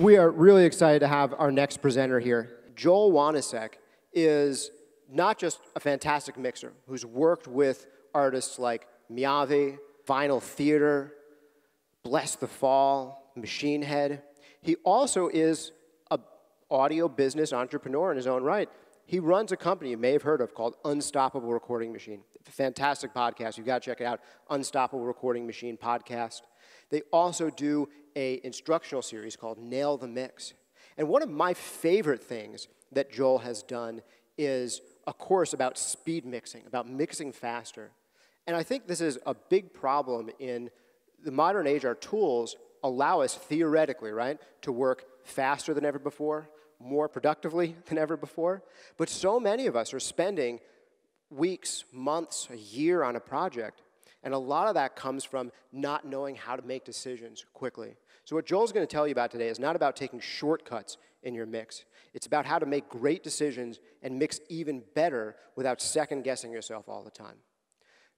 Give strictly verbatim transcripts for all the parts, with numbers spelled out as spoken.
We are really excited to have our next presenter here. Joel Wanasek is not just a fantastic mixer who's worked with artists like Miyavi, Vinyl Theater, Bless the Fall, Machine Head. He also is an audio business entrepreneur in his own right. He runs a company you may have heard of called Unstoppable Recording Machine. Fantastic podcast. You've got to check it out. Unstoppable Recording Machine podcast. They also do an instructional series called Nail the Mix. And one of my favorite things that Joel has done is a course about speed mixing, about mixing faster. And I think this is a big problem in the modern age. Our tools allow us, theoretically, right, to work faster than ever before, more productively than ever before. But so many of us are spending weeks, months, a year on a project. And a lot of that comes from not knowing how to make decisions quickly. So what Joel's going to tell you about today is not about taking shortcuts in your mix. It's about how to make great decisions and mix even better without second-guessing yourself all the time.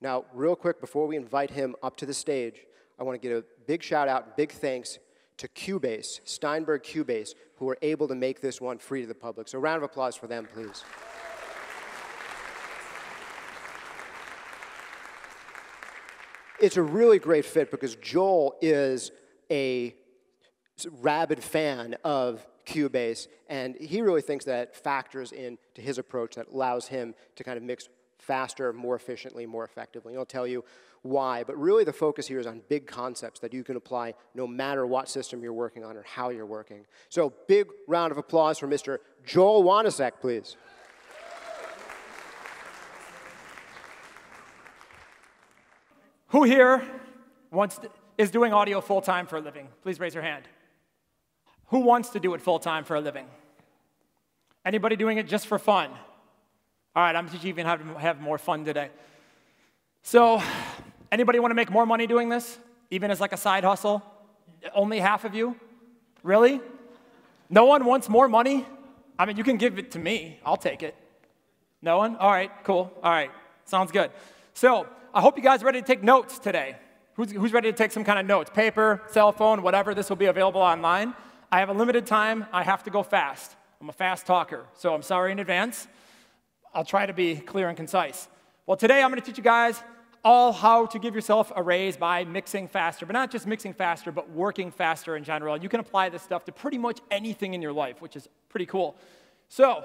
Now, real quick, before we invite him up to the stage, I want to give a big shout-out, big thanks to Cubase, Steinberg Cubase, who were able to make this one free to the public. So a round of applause for them, please. It's a really great fit because Joel is a rabid fan of Cubase, and he really thinks that factors into his approach that allows him to kind of mix faster, more efficiently, more effectively. And he'll tell you why, but really the focus here is on big concepts that you can apply no matter what system you're working on or how you're working. So big round of applause for Mister Joel Wanasek, please. Who here wants to, is doing audio full-time for a living? Please raise your hand. Who wants to do it full-time for a living? Anybody doing it just for fun? All right, I'm just even having have more fun today. So, anybody want to make more money doing this? Even as like a side hustle? Only half of you? Really? No one wants more money? I mean, you can give it to me. I'll take it. No one? All right, cool. All right, sounds good. So, I hope you guys are ready to take notes today. Who's, who's ready to take some kind of notes? Paper, cell phone, whatever. This will be available online. I have a limited time. I have to go fast. I'm a fast talker, so I'm sorry in advance. I'll try to be clear and concise. Well, today I'm going to teach you guys all how to give yourself a raise by mixing faster, but not just mixing faster, but working faster in general. And you can apply this stuff to pretty much anything in your life, which is pretty cool. So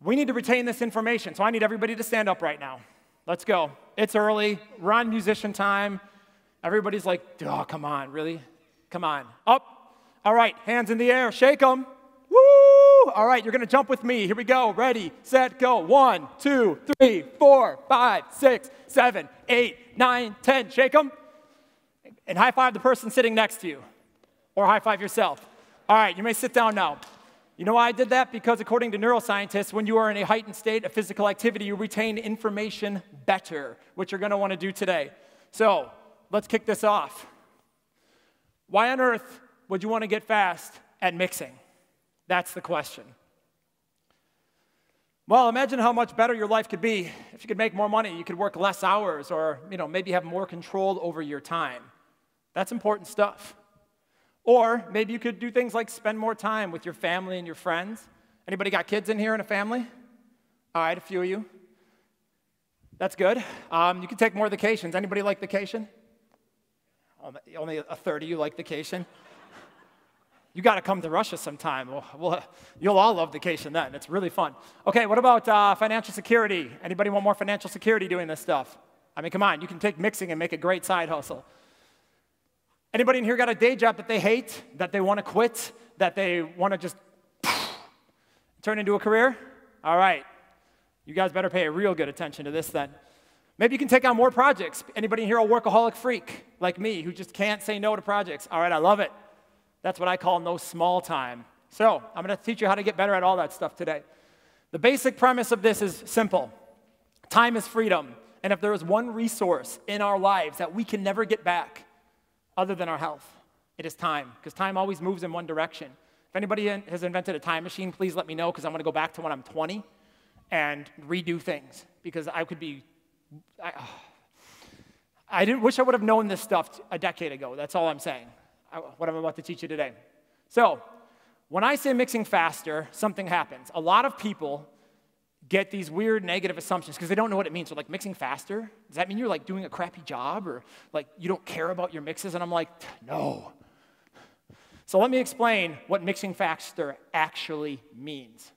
we need to retain this information, so I need everybody to stand up right now. Let's go. It's early. We're on musician time. Everybody's like, oh, come on, really? Come on. Up. All right, hands in the air. Shake them. Woo! All right, you're going to jump with me. Here we go. Ready, set, go. One, two, three, four, five, six, seven, eight, nine, ten. Shake them. And high-five the person sitting next to you. Or high-five yourself. All right, you may sit down now. You know why I did that? Because according to neuroscientists, when you are in a heightened state of physical activity, you retain information better, which you're going to want to do today. So let's kick this off. Why on earth would you want to get fast at mixing? That's the question. Well, imagine how much better your life could be if you could make more money, you could work less hours, or you know, maybe have more control over your time. That's important stuff. Or maybe you could do things like spend more time with your family and your friends. Anybody got kids in here and a family? All right, a few of you. That's good. Um, you could take more vacations. Anybody like vacation? Only a third of you like vacation. You got to come to Russia sometime. We'll, we'll, you'll all love vacation then. It's really fun. Okay, what about uh, financial security? Anybody want more financial security doing this stuff? I mean, come on. You can take mixing and make a great side hustle. Anybody in here got a day job that they hate, that they want to quit, that they want to just turn into a career? All right. You guys better pay real good attention to this then. Maybe you can take on more projects. Anybody in here a workaholic freak like me who just can't say no to projects? All right, I love it. That's what I call no small time. So I'm going to teach you how to get better at all that stuff today. The basic premise of this is simple. Time is freedom. And if there is one resource in our lives that we can never get back, other than our health, it is time, because time always moves in one direction. If anybody in, has invented a time machine, please let me know, because I'm going to go back to when I'm twenty and redo things, because I could be, I, oh, I didn't wish I would have known this stuff a decade ago. That's all I'm saying, I, what I'm about to teach you today. So when I say mixing faster, something happens. A lot of people get these weird negative assumptions because they don't know what it means. So like, mixing faster? Does that mean you're like doing a crappy job or like you don't care about your mixes? And I'm like, no. So let me explain what mixing faster actually means.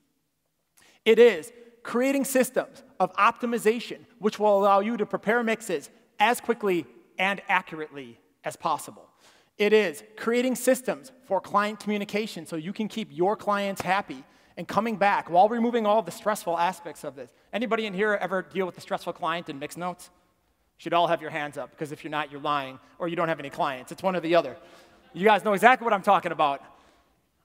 It is creating systems of optimization which will allow you to prepare mixes as quickly and accurately as possible. It is creating systems for client communication so you can keep your clients happy and coming back while removing all the stressful aspects of this. Anybody in here ever deal with a stressful client in mixed notes? You should all have your hands up, because if you're not, you're lying, or you don't have any clients. It's one or the other. You guys know exactly what I'm talking about.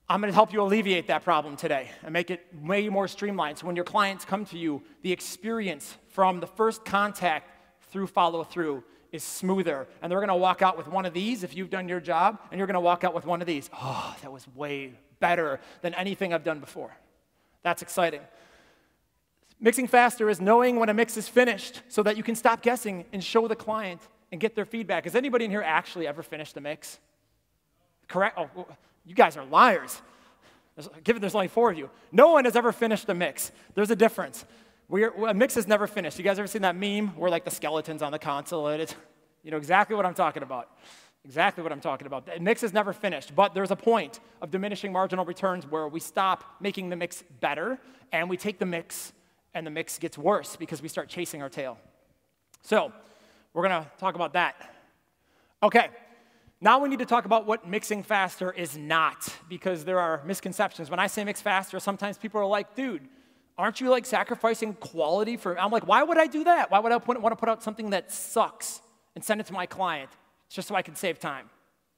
I'm going to help you alleviate that problem today and make it way more streamlined. So when your clients come to you, the experience from the first contact through follow-through is smoother. And they're going to walk out with one of these if you've done your job, and you're going to walk out with one of these. Oh, that was way better than anything I've done before. That's exciting. Mixing faster is knowing when a mix is finished so that you can stop guessing and show the client and get their feedback. Has anybody in here actually ever finished a mix? Correct? Oh, you guys are liars. There's, given there's only four of you. No one has ever finished a mix. There's a difference. We're, a mix is never finished. You guys ever seen that meme where like the skeleton's on the console? And it's, you know exactly what I'm talking about. Exactly what I'm talking about. The mix is never finished, but there's a point of diminishing marginal returns where we stop making the mix better, and we take the mix, and the mix gets worse because we start chasing our tail. So we're going to talk about that. OK, now we need to talk about what mixing faster is not, because there are misconceptions. When I say mix faster, sometimes people are like, dude, aren't you like sacrificing quality for? I'm like, why would I do that? Why would I want to put out something that sucks and send it to my client? Just so I can save time.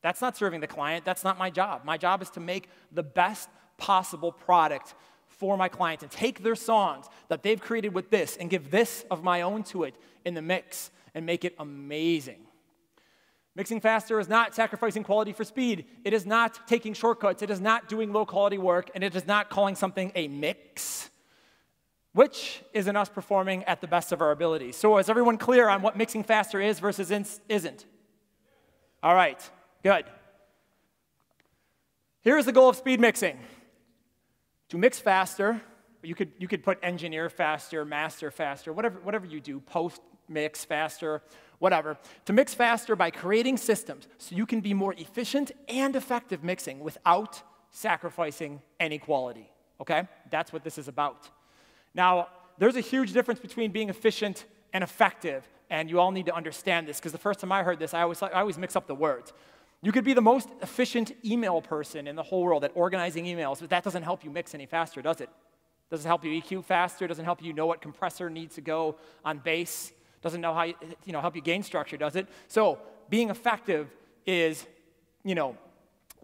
That's not serving the client. That's not my job. My job is to make the best possible product for my client and take their songs that they've created with this and give this of my own to it in the mix and make it amazing. Mixing faster is not sacrificing quality for speed. It is not taking shortcuts. It is not doing low-quality work, and it is not calling something a mix, which is in us performing at the best of our ability. So is everyone clear on what mixing faster is versus isn't? All right, good. Here's the goal of speed mixing. To mix faster, you could, you could put engineer faster, master faster, whatever, whatever you do, post-mix faster, whatever. To mix faster by creating systems so you can be more efficient and effective mixing without sacrificing any quality, okay? That's what this is about. Now, there's a huge difference between being efficient and effective. And you all need to understand this, because the first time I heard this, I always, I always mix up the words. You could be the most efficient email person in the whole world at organizing emails, but that doesn't help you mix any faster, does it? Doesn't help you E Q faster, doesn't help you know what compressor needs to go on bass, doesn't know how you, you know, help you gain structure, does it? So being effective is, you know,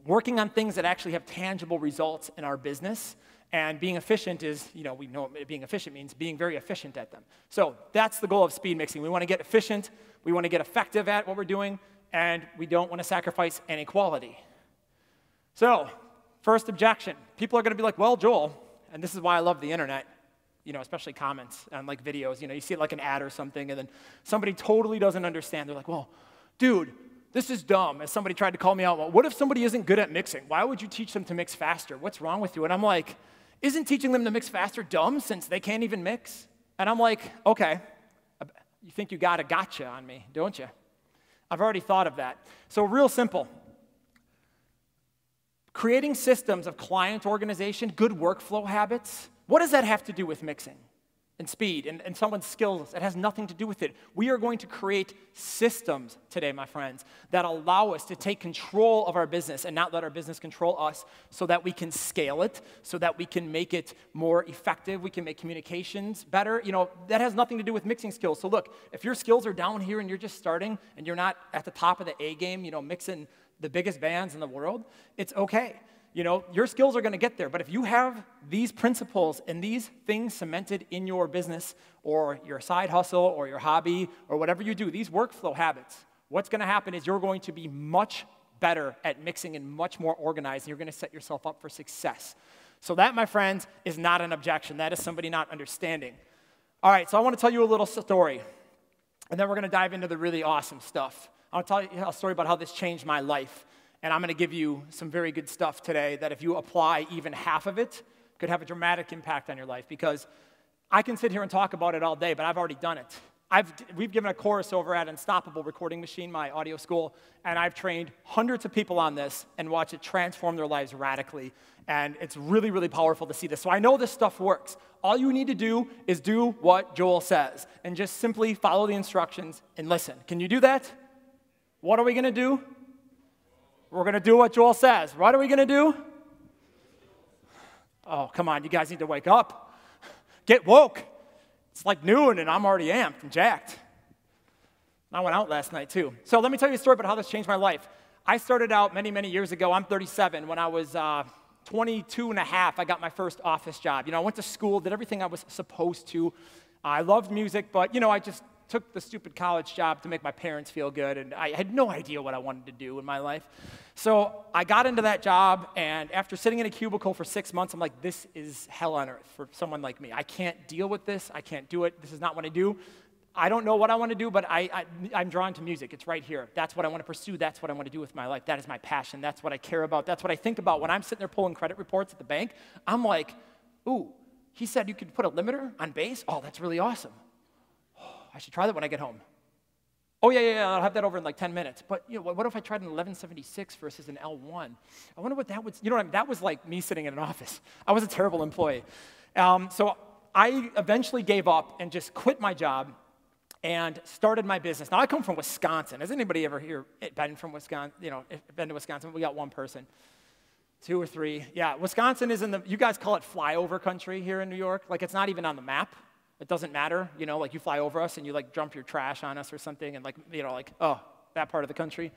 working on things that actually have tangible results in our business. And being efficient is, you know, we know what being efficient means, being very efficient at them. So that's the goal of speed mixing. We want to get efficient, we want to get effective at what we're doing, and we don't want to sacrifice any quality. So, first objection. People are going to be like, well, Joel, and this is why I love the internet, you know, especially comments on like videos. You know, you see like an ad or something, and then somebody totally doesn't understand. They're like, well, dude, this is dumb. As somebody tried to call me out, well, what if somebody isn't good at mixing? Why would you teach them to mix faster? What's wrong with you? And I'm like, isn't teaching them to mix faster dumb since they can't even mix? And I'm like, okay, you think you got a gotcha on me, don't you? I've already thought of that. So real simple. Creating systems of client organization, good workflow habits, what does that have to do with mixing and speed and, and someone's skills? It has nothing to do with it. We are going to create systems today, my friends, that allow us to take control of our business and not let our business control us, so that we can scale it, so that we can make it more effective, we can make communications better. You know, that has nothing to do with mixing skills. So look, if your skills are down here and you're just starting and you're not at the top of the A game, you know, mixing the biggest bands in the world, it's okay. You know, your skills are going to get there, but if you have these principles and these things cemented in your business or your side hustle or your hobby or whatever you do, these workflow habits, what's going to happen is you're going to be much better at mixing and much more organized, and you're going to set yourself up for success. So that, my friends, is not an objection. That is somebody not understanding. All right, so I want to tell you a little story, and then we're going to dive into the really awesome stuff. I'll tell you a story about how this changed my life. And I'm going to give you some very good stuff today that if you apply even half of it, could have a dramatic impact on your life. Because I can sit here and talk about it all day, but I've already done it. I've, we've given a course over at Unstoppable Recording Machine, my audio school, and I've trained hundreds of people on this and watched it transform their lives radically. And it's really, really powerful to see this. So I know this stuff works. All you need to do is do what Joel says and just simply follow the instructions and listen. Can you do that? What are we going to do? We're going to do what Joel says. What are we going to do? Oh, come on. You guys need to wake up. Get woke. It's like noon, and I'm already amped and jacked. And I went out last night, too. So let me tell you a story about how this changed my life. I started out many, many years ago. I'm thirty-seven. When I was uh, twenty-two and a half, I got my first office job. You know, I went to school, did everything I was supposed to. I loved music, but, you know, I just took the stupid college job to make my parents feel good, and I had no idea what I wanted to do in my life. So I got into that job, and after sitting in a cubicle for six months, I'm like, this is hell on earth for someone like me. I can't deal with this. I can't do it. This is not what I do. I don't know what I want to do, but I, I, I'm drawn to music. It's right here. That's what I want to pursue. That's what I want to do with my life. That is my passion. That's what I care about. That's what I think about. When I'm sitting there pulling credit reports at the bank, I'm like, ooh, he said you could put a limiter on bass? Oh, that's really awesome. I should try that when I get home. Oh, yeah, yeah, yeah, I'll have that over in like ten minutes. But you know, what, what if I tried an eleven seventy-six versus an L one? I wonder what that would, you know what I mean? That was like me sitting in an office. I was a terrible employee. Um, so I eventually gave up and just quit my job and started my business. Now, I come from Wisconsin. Has anybody ever here been from Wisconsin? You know, been to Wisconsin? We got one person. Two or three. Yeah, Wisconsin is in the, you guys call it flyover country here in New York. Like, it's not even on the map. It doesn't matter, you know, like you fly over us and you like dump your trash on us or something and like, you know, like, oh, that part of the country.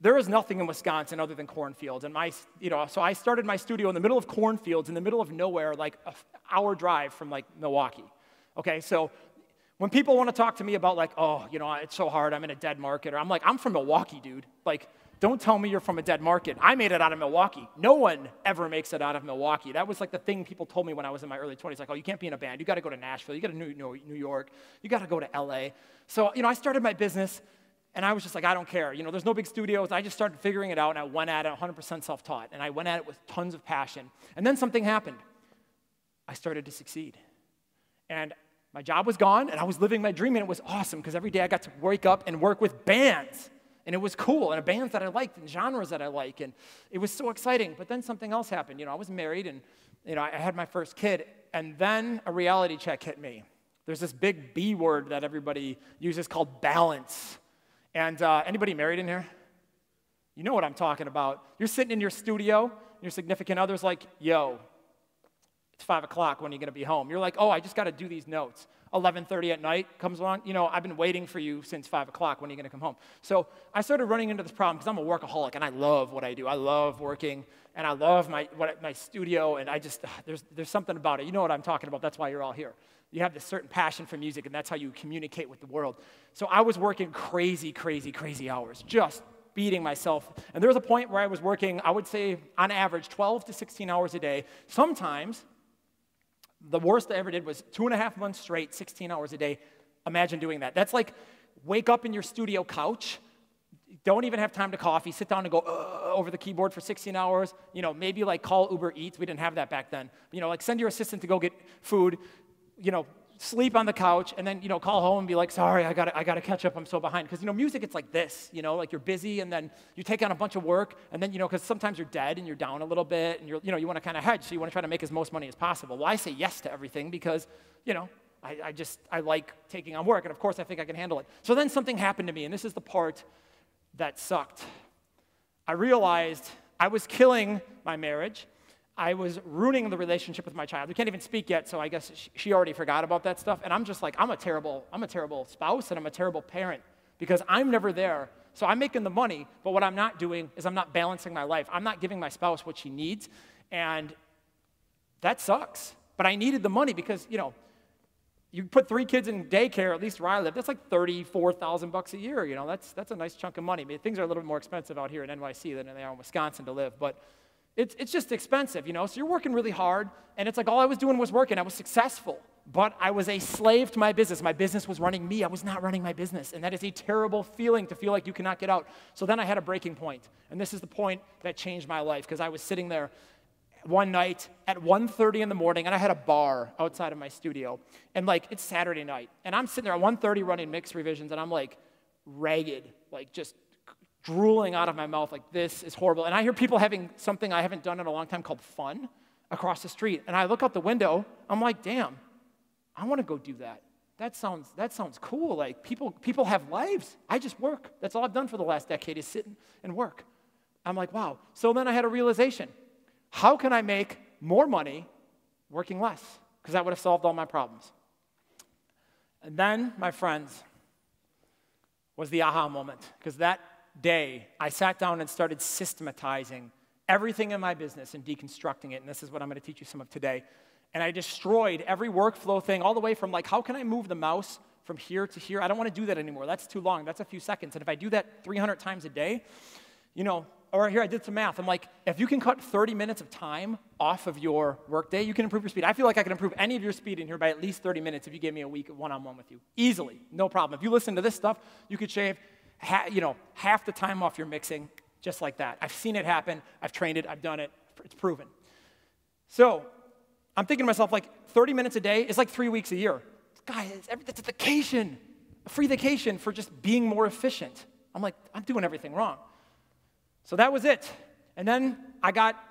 There is nothing in Wisconsin other than cornfields. And my, you know, so I started my studio in the middle of cornfields in the middle of nowhere, like an hour drive from like Milwaukee. Okay, so when people want to talk to me about like, oh, you know, it's so hard, I'm in a dead market, or I'm like, I'm from Milwaukee, dude. Like, don't tell me you're from a dead market. I made it out of Milwaukee. No one ever makes it out of Milwaukee. That was like the thing people told me when I was in my early twenties. Like, oh, you can't be in a band. You got to go to Nashville. You got to New York. You got to go to L A. So, you know, I started my business, and I was just like, I don't care. You know, there's no big studios. I just started figuring it out, and I went at it one hundred percent self-taught. And I went at it with tons of passion. And then something happened. I started to succeed. And my job was gone, and I was living my dream, and it was awesome, because every day I got to wake up and work with bands. And it was cool, and a band that I liked, and genres that I like, and it was so exciting. But then something else happened. You know, I was married, and you know, I had my first kid, and then a reality check hit me. There's this big B word that everybody uses called balance. And uh, anybody married in here? You know what I'm talking about. You're sitting in your studio, and your significant other's like, yo, it's five o'clock, when are you going to be home? You're like, oh, I just got to do these notes. eleven thirty at night comes along, you know, I've been waiting for you since five o'clock, when are you going to come home? So I started running into this problem, because I'm a workaholic, and I love what I do. I love working, and I love my, what, my studio, and I just, there's, there's something about it. You know what I'm talking about. That's why you're all here. You have this certain passion for music, and that's how you communicate with the world. So I was working crazy, crazy, crazy hours, just beating myself. And there was a point where I was working, I would say, on average, twelve to sixteen hours a day. Sometimes the worst I ever did was two and a half months straight, sixteen hours a day. Imagine doing that. That's like wake up in your studio couch, don't even have time to coffee, sit down and go uh, over the keyboard for sixteen hours. You know, maybe like call Uber Eats. We didn't have that back then. You know, like send your assistant to go get food, you know, sleep on the couch, and then, you know, call home and be like, sorry, I gotta, I gotta catch up, I'm so behind. Because, you know, music, it's like this, you know, like you're busy, and then you take on a bunch of work, and then, you know, because sometimes you're dead, and you're down a little bit, and you're, you know, you want to kind of hedge, so you want to try to make as most money as possible. Well, I say yes to everything, because, you know, I, I just, I like taking on work, and of course I think I can handle it. So then something happened to me, and this is the part that sucked. I realized I was killing my marriage. I was ruining the relationship with my child. We can't even speak yet, so I guess she already forgot about that stuff. And I'm just like, I'm a terrible, I'm a terrible spouse, and I'm a terrible parent, because I'm never there. So I'm making the money, but what I'm not doing is I'm not balancing my life. I'm not giving my spouse what she needs, and that sucks. But I needed the money, because, you know, you put three kids in daycare, at least where I live, that's like thirty-four thousand bucks a year. You know, that's, that's a nice chunk of money. I mean, things are a little bit more expensive out here in N Y C than they are in Wisconsin to live, but It's, it's just expensive, you know? So you're working really hard, and it's like all I was doing was working. I was successful. but I was a slave to my business. My business was running me. I was not running my business, and that is a terrible feeling to feel like you cannot get out. So then I had a breaking point, and this is the point that changed my life, because I was sitting there one night at one thirty in the morning, and I had a bar outside of my studio, and like, it's Saturday night, and I'm sitting there at one thirty running mix revisions, and I'm like ragged, like just drooling out of my mouth, like this is horrible. And I hear people having something I haven't done in a long time called fun across the street, and I look out the window, I'm like, damn, I want to go do that. That sounds, that sounds cool. Like, people, people have lives. I just work. That's all I've done for the last decade is sit and work. I'm like, wow. So then I had a realization. How can I make more money working less? Because that would have solved all my problems. And then, my friends, was the aha moment. Because that day, I sat down and started systematizing everything in my business and deconstructing it. And this is what I'm going to teach you some of today. And I destroyed every workflow thing all the way from, like, how can I move the mouse from here to here? I don't want to do that anymore. That's too long. That's a few seconds. And if I do that three hundred times a day, you know, or here I did some math. I'm like, if you can cut thirty minutes of time off of your workday, you can improve your speed. I feel like I can improve any of your speed in here by at least thirty minutes if you gave me a week one-on-one with you. Easily. No problem. If you listen to this stuff, you could shave, ha you know, half the time off your mixing just like that. I've seen it happen. I've trained it. I've done it. It's proven. So I'm thinking to myself, like, thirty minutes a day is like three weeks a year. Guys, that's a vacation, a free vacation for just being more efficient. I'm like, I'm doing everything wrong. So that was it. And then I got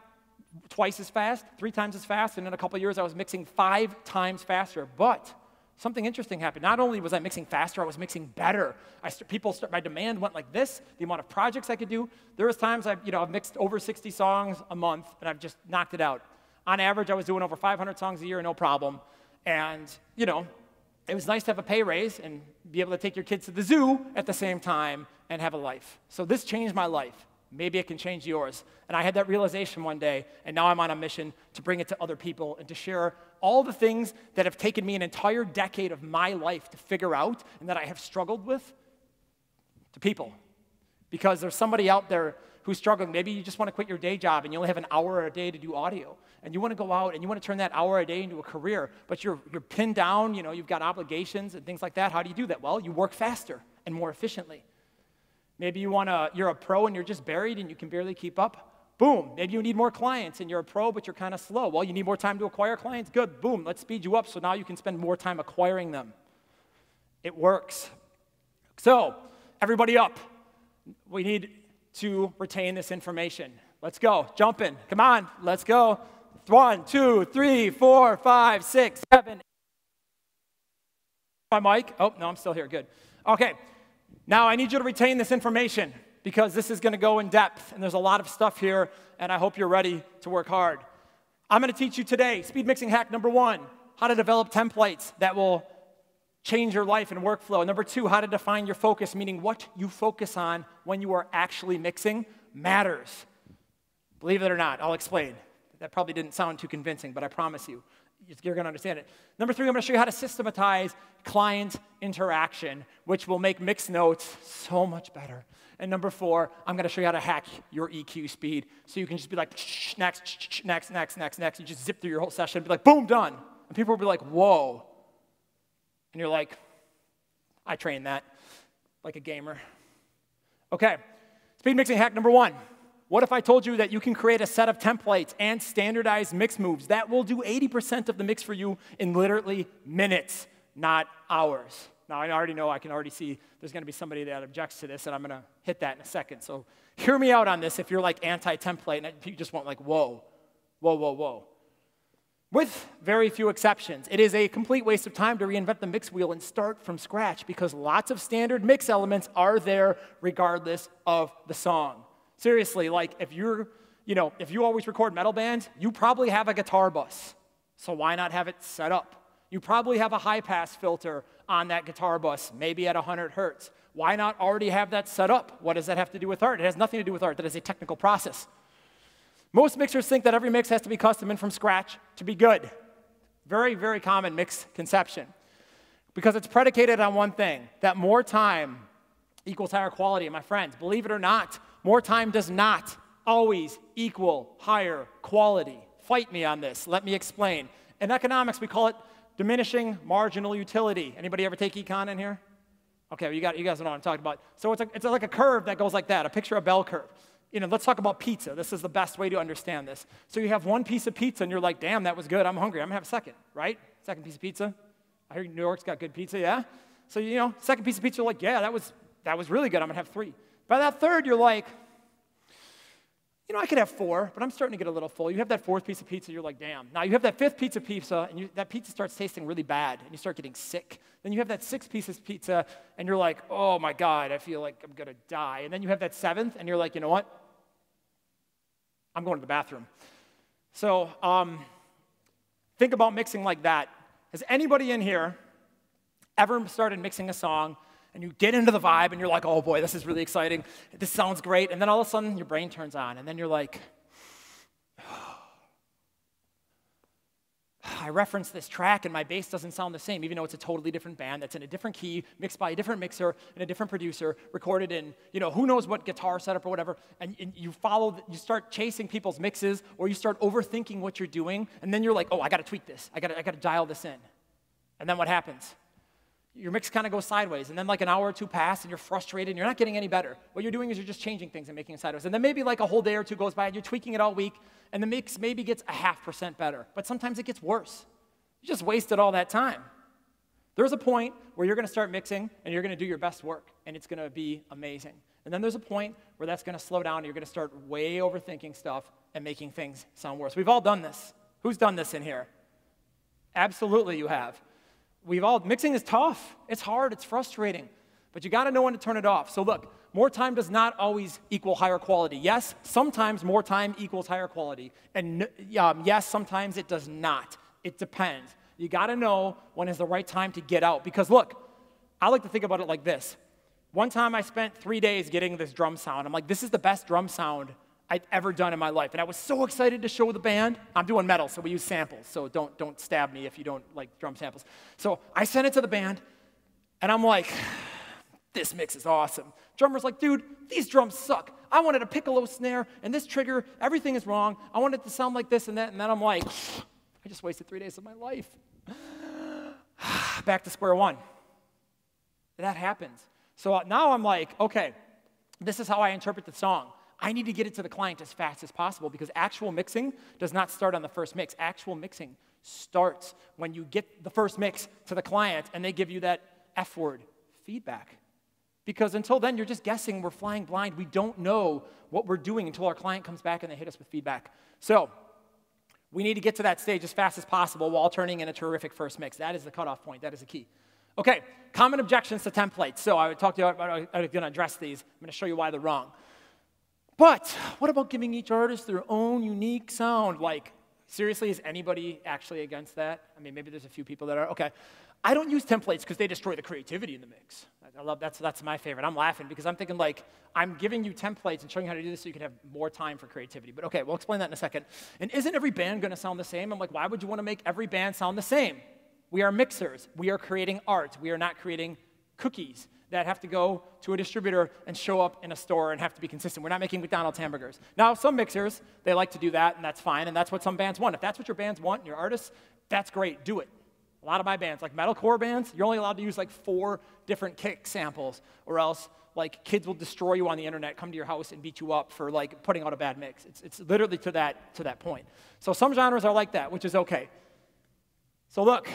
twice as fast, three times as fast, and in a couple of years I was mixing five times faster. But something interesting happened. Not only was I mixing faster, I was mixing better. I st people start, my demand went like this, the amount of projects I could do. There was times I've, you know, I've mixed over sixty songs a month, and I've just knocked it out. On average, I was doing over five hundred songs a year, no problem. And, you know, it was nice to have a pay raise and be able to take your kids to the zoo at the same time and have a life. So this changed my life. Maybe it can change yours. And I had that realization one day, and now I'm on a mission to bring it to other people and to share all the things that have taken me an entire decade of my life to figure out and that I have struggled with to people. Because there's somebody out there who's struggling. Maybe you just want to quit your day job and you only have an hour a day to do audio. And you want to go out and you want to turn that hour a day into a career, but you're, you're pinned down, you know, you've got obligations and things like that. How do you do that? Well, you work faster and more efficiently. Maybe you want to, you're a pro and you're just buried and you can barely keep up. Boom. Maybe you need more clients and you're a pro, but you're kind of slow. Well, you need more time to acquire clients. Good. Boom. Let's speed you up so now you can spend more time acquiring them. It works. So, everybody up. We need to retain this information. Let's go. Jump in. Come on. Let's go. One, two, three, four, five, six, seven. My mic. Oh, no, I'm still here. Good. Okay. Now I need you to retain this information because this is going to go in depth and there's a lot of stuff here and I hope you're ready to work hard. I'm going to teach you today, speed mixing hack number one, how to develop templates that will change your life and workflow. Number two, how to define your focus, meaning what you focus on when you are actually mixing matters. Believe it or not, I'll explain. That probably didn't sound too convincing, but I promise you, you're going to understand it. Number three, I'm going to show you how to systematize client interaction, which will make mixed notes so much better. And number four, I'm going to show you how to hack your E Q speed so you can just be like, next, next, next, next, next. You just zip through your whole session and be like, boom, done. And people will be like, whoa. And you're like, I trained that like a gamer. Okay, speed mixing hack number one. What if I told you that you can create a set of templates and standardized mix moves that will do eighty percent of the mix for you in literally minutes, not hours? Now, I already know, I can already see there's going to be somebody that objects to this, and I'm going to hit that in a second. So hear me out on this if you're like anti-template and you just want like, whoa, whoa, whoa, whoa. With very few exceptions, it is a complete waste of time to reinvent the mix wheel and start from scratch because lots of standard mix elements are there regardless of the song. Seriously, like if you're, you know, if you always record metal bands, you probably have a guitar bus. So why not have it set up? You probably have a high pass filter on that guitar bus, maybe at one hundred hertz. Why not already have that set up? What does that have to do with art? It has nothing to do with art. That is a technical process. Most mixers think that every mix has to be custom and from scratch to be good. Very, very common misconception. Because it's predicated on one thing, that more time equals higher quality. And my friends, believe it or not, more time does not always equal higher quality. Fight me on this. Let me explain. In economics, we call it Diminishing marginal utility. Anybody ever take econ in here? Okay, well you, got, you guys know what I'm talking about. So it's, a, it's like a curve that goes like that, a picture of a bell curve. You know, let's talk about pizza. This is the best way to understand this. So you have one piece of pizza, and you're like, damn, that was good. I'm hungry. I'm going to have a second, right? Second piece of pizza. I hear New York's got good pizza, yeah? So, you know, second piece of pizza, you're like, yeah, that was, that was really good. I'm going to have three. By that third, you're like, you know, I could have four, but I'm starting to get a little full. You have that fourth piece of pizza, you're like, damn. Now you have that fifth piece of pizza, and you, that pizza starts tasting really bad, and you start getting sick. Then you have that sixth piece of pizza, and you're like, oh, my God, I feel like I'm going to die. And then you have that seventh, and you're like, you know what? I'm going to the bathroom. So um, think about mixing like that. Has anybody in here ever started mixing a song, and you get into the vibe, and you're like, oh, boy, this is really exciting. This sounds great. And then all of a sudden, your brain turns on, and then you're like, oh, I referenced this track, and my bass doesn't sound the same, even though it's a totally different band that's in a different key, mixed by a different mixer and a different producer, recorded in, you know, who knows what guitar setup or whatever, and, and you follow, you start chasing people's mixes, or you start overthinking what you're doing, and then you're like, oh, I got to tweak this. I got I got to dial this in. And then what happens? Your mix kind of goes sideways, and then like an hour or two pass, and you're frustrated, and you're not getting any better. What you're doing is you're just changing things and making it sideways. And then maybe like a whole day or two goes by, and you're tweaking it all week, and the mix maybe gets a half percent better. But sometimes it gets worse. You just wasted all that time. There's a point where you're going to start mixing, and you're going to do your best work, and it's going to be amazing. And then there's a point where that's going to slow down, and you're going to start way overthinking stuff and making things sound worse. We've all done this. Who's done this in here? Absolutely you have. We've all, mixing is tough, it's hard, it's frustrating, but you gotta know when to turn it off. So look, more time does not always equal higher quality. Yes, sometimes more time equals higher quality, and um, yes, sometimes it does not. It depends. You gotta know when is the right time to get out, because look, I like to think about it like this. One time I spent three days getting this drum sound. I'm like, this is the best drum sound I've ever done in my life, and I was so excited to show the band. I'm doing metal, so we use samples, so don't, don't stab me if you don't like drum samples. So I sent it to the band, and I'm like, this mix is awesome. Drummer's like, dude, these drums suck. I wanted a piccolo snare, and this trigger, everything is wrong. I wanted it to sound like this and that, and then I'm like, I just wasted three days of my life. Back to square one. That happens. So now I'm like, okay, this is how I interpret the song. I need to get it to the client as fast as possible, because actual mixing does not start on the first mix. Actual mixing starts when you get the first mix to the client and they give you that F word, feedback. Because until then, you're just guessing, we're flying blind. We don't know what we're doing until our client comes back and they hit us with feedback. So we need to get to that stage as fast as possible while turning in a terrific first mix. That is the cutoff point. That is the key. Okay, common objections to templates. So I would talk to you about how I'm going to address these. I'm going to show you why they're wrong. But what about giving each artist their own unique sound? Like, seriously, is anybody actually against that? I mean, maybe there's a few people that are. Okay, I don't use templates because they destroy the creativity in the mix. I love that's that's my favorite. I'm laughing because I'm thinking like I'm giving you templates and showing you how to do this so you can have more time for creativity. But okay, we'll explain that in a second. And isn't every band going to sound the same? I'm like, why would you want to make every band sound the same? We are mixers. We are creating art. We are not creating cookies that have to go to a distributor and show up in a store and have to be consistent. We're not making McDonald's hamburgers. Now, some mixers, they like to do that, and that's fine, and that's what some bands want. If that's what your bands want and your artists, that's great, do it. A lot of my bands, like metalcore bands, you're only allowed to use like four different kick samples, or else like kids will destroy you on the internet, come to your house and beat you up for like putting out a bad mix. It's, it's literally to that, to that point. So some genres are like that, which is okay. So look,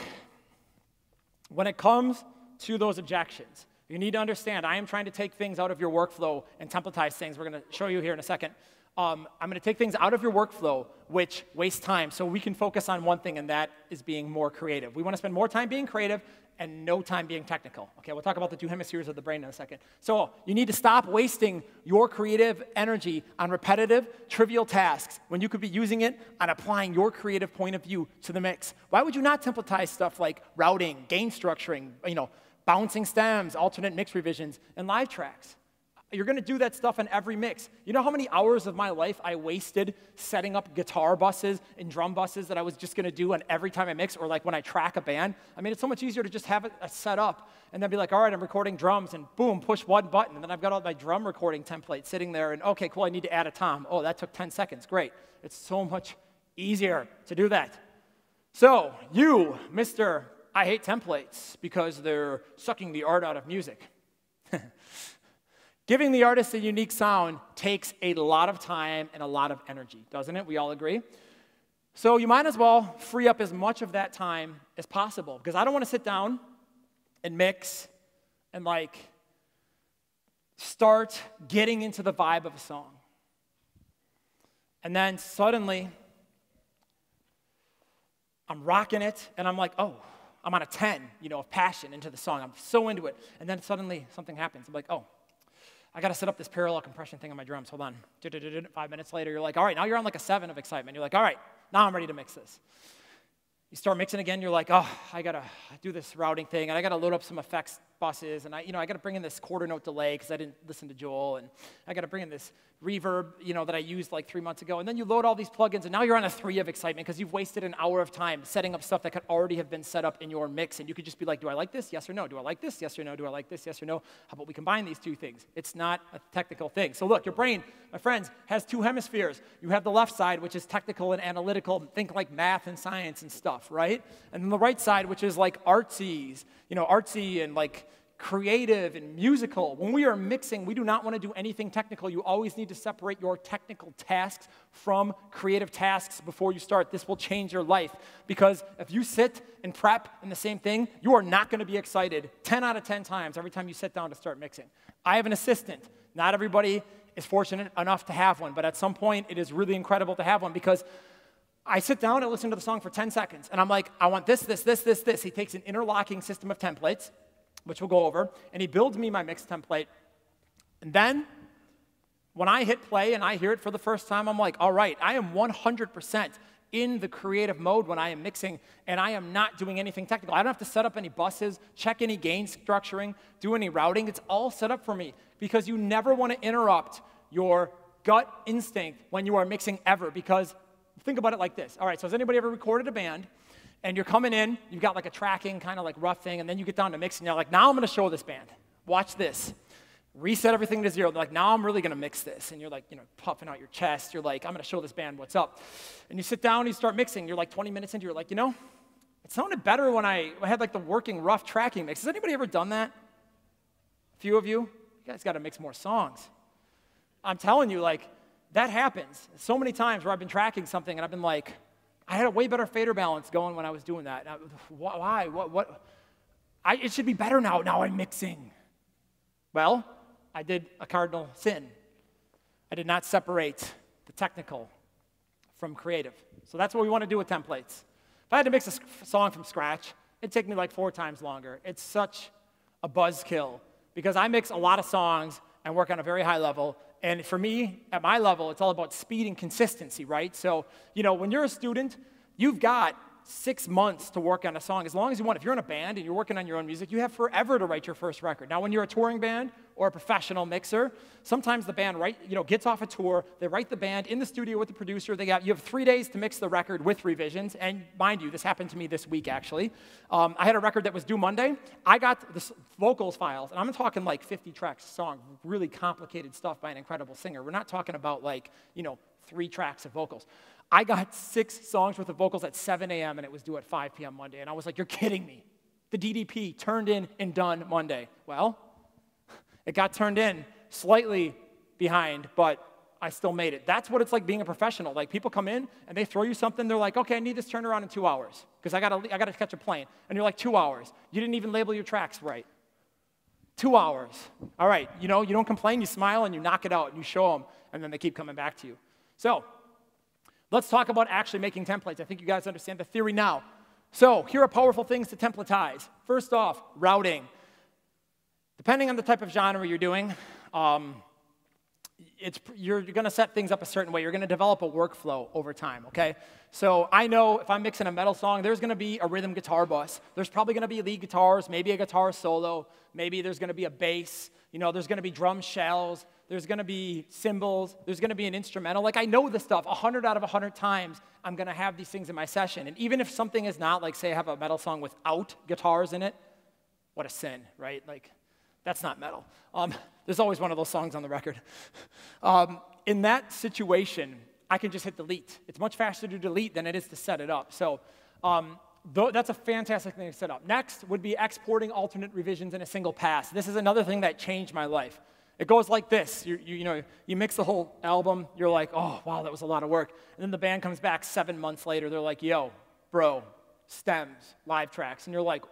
when it comes to those objections, you need to understand, I am trying to take things out of your workflow and templatize things. We're going to show you here in a second. Um, I'm going to take things out of your workflow, which wastes time, so we can focus on one thing, and that is being more creative. We want to spend more time being creative and no time being technical. Okay, we'll talk about the two hemispheres of the brain in a second. So you need to stop wasting your creative energy on repetitive, trivial tasks when you could be using it on applying your creative point of view to the mix. Why would you not templatize stuff like routing, gain structuring, you know, bouncing stems, alternate mix revisions, and live tracks? You're going to do that stuff in every mix. You know how many hours of my life I wasted setting up guitar buses and drum buses that I was just going to do on every time I mix, or like when I track a band? I mean, it's so much easier to just have it set up and then be like, all right, I'm recording drums, and boom, push one button, and then I've got all my drum recording templates sitting there, and okay, cool, I need to add a tom. Oh, that took ten seconds. Great. It's so much easier to do that. So you, Mister I hate templates because they're sucking the art out of music. Giving the artist a unique sound takes a lot of time and a lot of energy, doesn't it? We all agree. So you might as well free up as much of that time as possible, because I don't want to sit down and mix and like start getting into the vibe of a song. And then suddenly I'm rocking it and I'm like, oh, I'm on a ten, you know, of passion into the song. I'm so into it. And then suddenly something happens. I'm like, oh, I got to set up this parallel compression thing on my drums. Hold on. Five minutes later, you're like, all right, now you're on like a seven of excitement. You're like, all right, now I'm ready to mix this. You start mixing again. You're like, oh, I got to do this routing thing, and I got to load up some effects buses, and I, you know, I got to bring in this quarter note delay because I didn't listen to Joel, and I got to bring in this reverb, you know, that I used like three months ago. And then you load all these plugins, and now you're on a three of excitement because you've wasted an hour of time setting up stuff that could already have been set up in your mix, and you could just be like, do I like this? Yes or no? Do I like this? Yes or no? Do I like this? Yes or no? How about we combine these two things? It's not a technical thing. So look, your brain, my friends, has two hemispheres. You have the left side, which is technical and analytical, and think like math and science and stuff, right? And then the right side, which is like artsies, you know, artsy and like creative and musical. When we are mixing, we do not want to do anything technical. You always need to separate your technical tasks from creative tasks before you start. This will change your life, because if you sit and prep in the same thing, you are not going to be excited ten out of ten times every time you sit down to start mixing. I have an assistant. Not everybody is fortunate enough to have one, but at some point it is really incredible to have one, because I sit down and listen to the song for ten seconds, and I'm like, I want this, this, this, this, this. He takes an interlocking system of templates, which we'll go over, and he builds me my mix template. And then when I hit play and I hear it for the first time, I'm like, all right, I am one hundred percent in the creative mode when I am mixing, and I am not doing anything technical. I don't have to set up any buses, check any gain structuring, do any routing. It's all set up for me, because you never want to interrupt your gut instinct when you are mixing ever, because think about it like this. All right, so has anybody ever recorded a band? And you're coming in, you've got like a tracking, kind of like rough thing, and then you get down to mixing, and you're like, now I'm going to show this band. Watch this. Reset everything to zero. They're like, now I'm really going to mix this. And you're like, you know, puffing out your chest. You're like, I'm going to show this band what's up. And you sit down, and you start mixing. You're like twenty minutes into it. You're like, you know, it sounded better when I had like the working rough tracking mix. Has anybody ever done that? A few of you? You guys got to mix more songs. I'm telling you, like, that happens so many times where I've been tracking something, and I've been like, I had a way better fader balance going when I was doing that. I, why? What? what? I, it should be better now. Now I'm mixing. Well, I did a cardinal sin. I did not separate the technical from creative. So that's what we want to do with templates. If I had to mix a song from scratch, it'd take me like four times longer. It's such a buzzkill, because I mix a lot of songs and work on a very high level. And for me, at my level, it's all about speed and consistency, right? So, you know, when you're a student, you've got six months to work on a song, as long as you want. If you're in a band and you're working on your own music, you have forever to write your first record. Now, when you're a touring band or a professional mixer, sometimes the band write, you know, gets off a tour, they write the band in the studio with the producer. They got, you have three days to mix the record with revisions. And mind you, this happened to me this week, actually. Um, I had a record that was due Monday. I got the vocals files, and I'm talking like fifty tracks a song, really complicated stuff by an incredible singer. We're not talking about like, you know, three tracks of vocals. I got six songs worth of vocals at seven A M, and it was due at five P M Monday. And I was like, you're kidding me. The D D P turned in and done Monday. Well, it got turned in slightly behind, but I still made it. That's what it's like being a professional. Like, people come in, and they throw you something. They're like, okay, I need this turned around in two hours, because I gotta, I gotta catch a plane. And you're like, two hours. You didn't even label your tracks right. Two hours. All right, you know, you don't complain. You smile, and you knock it out, and you show them, and then they keep coming back to you. So let's talk about actually making templates. I think you guys understand the theory now. So here are powerful things to templatize. First off, routing. Depending on the type of genre you're doing, um, it's, you're, you're going to set things up a certain way. You're going to develop a workflow over time, okay? So I know if I'm mixing a metal song, there's going to be a rhythm guitar bus. There's probably going to be lead guitars, maybe a guitar solo. Maybe there's going to be a bass. You know, there's going to be drum shells. There's going to be cymbals. There's going to be an instrumental. Like, I know this stuff. one hundred out of one hundred times, I'm going to have these things in my session. And even if something is not, like, say I have a metal song without guitars in it, what a sin, right? Like, that's not metal. Um, there's always one of those songs on the record. Um, in that situation, I can just hit delete. It's much faster to delete than it is to set it up. So um, th that's a fantastic thing to set up. Next would be exporting alternate revisions in a single pass. This is another thing that changed my life. It goes like this. You, you, you know, you mix the whole album. You're like, oh, wow, that was a lot of work. And then the band comes back seven months later. They're like, yo, bro, stems, live tracks. And you're like,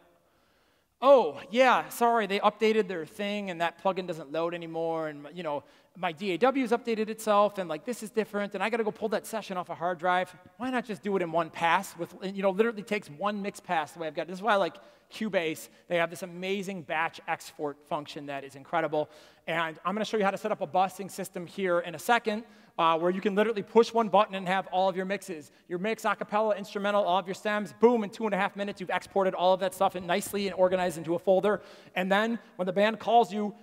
oh, yeah, sorry, they updated their thing, and that plugin doesn't load anymore. And, you know, my D A W's updated itself, and, like, this is different. And I got to go pull that session off a hard drive. Why not just do it in one pass? With, you know, literally takes one mix pass the way I've got. This is why I like Cubase. They have this amazing batch export function that is incredible. And I'm going to show you how to set up a busing system here in a second, uh, where you can literally push one button and have all of your mixes. Your mix, acapella, instrumental, all of your stems, boom, in two and a half minutes, you've exported all of that stuff in nicely and organized into a folder. And then when the band calls you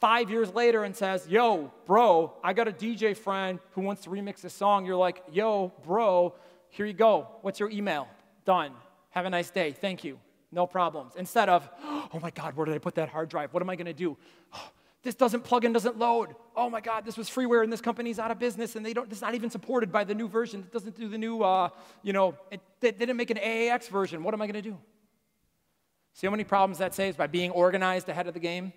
five years later and says, yo, bro, I got a D J friend who wants to remix this song, you're like, yo, bro, here you go. What's your email? Done. Have a nice day. Thank you. No problems. Instead of, oh my God, where did I put that hard drive? What am I going to do? This doesn't plug in, doesn't load. Oh my God, this was freeware, and this company's out of business, and they don't. It's not even supported by the new version. It doesn't do the new. Uh, you know, it, they didn't make an A A X version. What am I going to do? See how many problems that saves by being organized ahead of the game.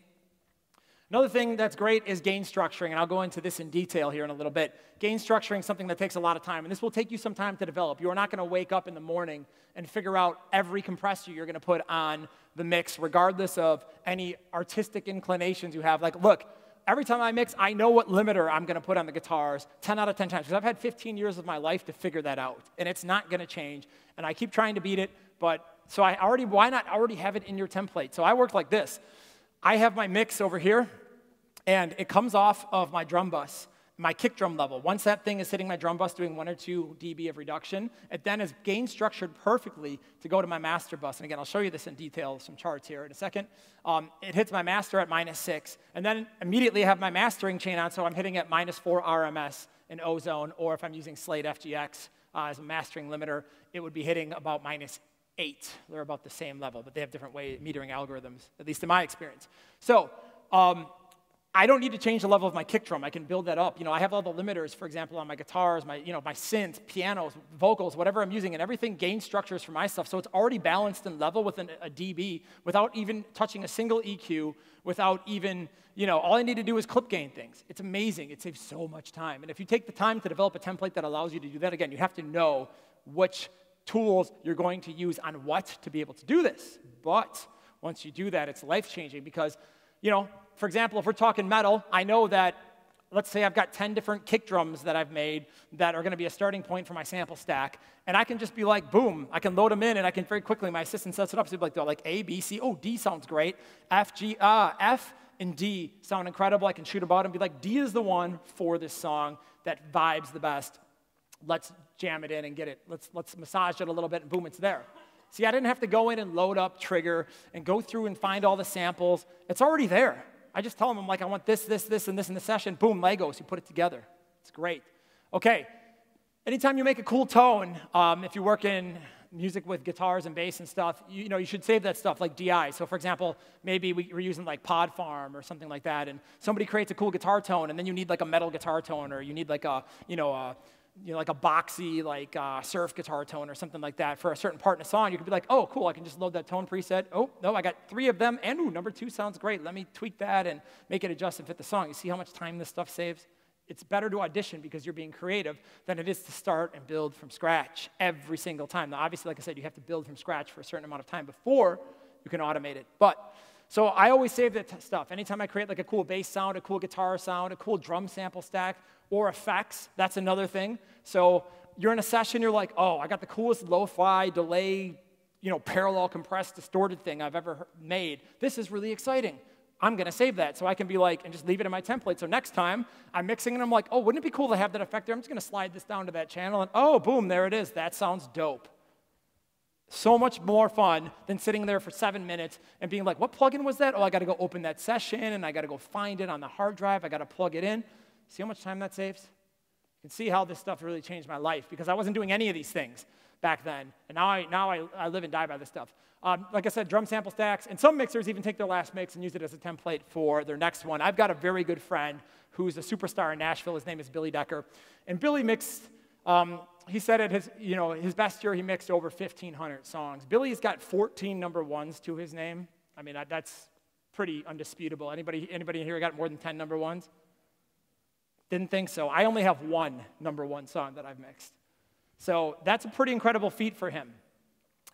Another thing that's great is gain structuring, and I'll go into this in detail here in a little bit. Gain structuring is something that takes a lot of time, and this will take you some time to develop. You are not going to wake up in the morning and figure out every compressor you're going to put on the mix, regardless of any artistic inclinations you have. Like, look, every time I mix, I know what limiter I'm going to put on the guitars ten out of ten times, because I've had fifteen years of my life to figure that out, and it's not going to change, and I keep trying to beat it, but so I already, why not already have it in your template? So I worked like this. I have my mix over here, and it comes off of my drum bus, my kick drum level. Once that thing is hitting my drum bus doing one or two dB of reduction, it then is gain structured perfectly to go to my master bus. And again, I'll show you this in detail, some charts here in a second. Um, it hits my master at minus six, and then immediately I have my mastering chain on, so I'm hitting at minus four R M S in Ozone, or if I'm using Slate F G X uh, as a mastering limiter, it would be hitting about minus eight. They're about the same level, but they have different way metering algorithms, at least in my experience. So um, I don't need to change the level of my kick drum. I can build that up. You know, I have all the limiters, for example, on my guitars, my, you know, my synths, pianos, vocals, whatever I'm using, and everything gain structures for my stuff. So it's already balanced and level with an, a dB without even touching a single E Q, without even, you know, all I need to do is clip gain things. It's amazing. It saves so much time. And if you take the time to develop a template that allows you to do that, again, you have to know which tools you're going to use on what to be able to do this. But once you do that, it's life-changing because, you know, for example, if we're talking metal, I know that, let's say I've got ten different kick drums that I've made that are going to be a starting point for my sample stack, and I can just be like, boom, I can load them in, and I can very quickly, my assistant sets it up, so they're like, they're like A, B, C, oh, D sounds great, F, G, uh, F and D sound incredible, I can shoot about and be like, D is the one for this song that vibes the best. Let's jam it in and get it. Let's, let's massage it a little bit, and boom, it's there. See, I didn't have to go in and load up Trigger and go through and find all the samples. It's already there. I just tell them, I'm like, I want this, this, this, and this in the session. Boom, Legos. You put it together. It's great. Okay. Anytime you make a cool tone, um, if you work in music with guitars and bass and stuff, you, you know, you should save that stuff like D I. So for example, maybe we were using like Pod Farm or something like that, and somebody creates a cool guitar tone, and then you need like a metal guitar tone, or you need like a, you know, a, you know, like a boxy, like uh, surf guitar tone or something like that for a certain part in a song. You could be like, oh, cool, I can just load that tone preset. Oh, no, I got three of them, and ooh, number two sounds great. Let me tweak that and make it adjust and fit the song. You see how much time this stuff saves? It's better to audition because you're being creative than it is to start and build from scratch every single time. Now, obviously, like I said, you have to build from scratch for a certain amount of time before you can automate it. But so I always save that stuff. Anytime I create like a cool bass sound, a cool guitar sound, a cool drum sample stack, or effects, that's another thing. So you're in a session, you're like, oh, I got the coolest lo-fi delay, you know, parallel compressed distorted thing I've ever made. This is really exciting. I'm going to save that. So I can be like, and just leave it in my template. So next time I'm mixing and I'm like, oh, wouldn't it be cool to have that effect there? I'm just going to slide this down to that channel and oh, boom, there it is. That sounds dope. So much more fun than sitting there for seven minutes and being like, what plugin was that? Oh, I got to go open that session, and I got to go find it on the hard drive. I got to plug it in. See how much time that saves? You can see how this stuff really changed my life because I wasn't doing any of these things back then. And now I, now I, I live and die by this stuff. Um, like I said, drum sample stacks. And some mixers even take their last mix and use it as a template for their next one. I've got a very good friend who's a superstar in Nashville. His name is Billy Decker. And Billy mixed Um, he said at his, you know, his best year, he mixed over fifteen hundred songs. Billy's got fourteen number ones to his name. I mean, that, that's pretty undisputable. Anybody, anybody here got more than ten number ones? Didn't think so. I only have one number one song that I've mixed. So that's a pretty incredible feat for him.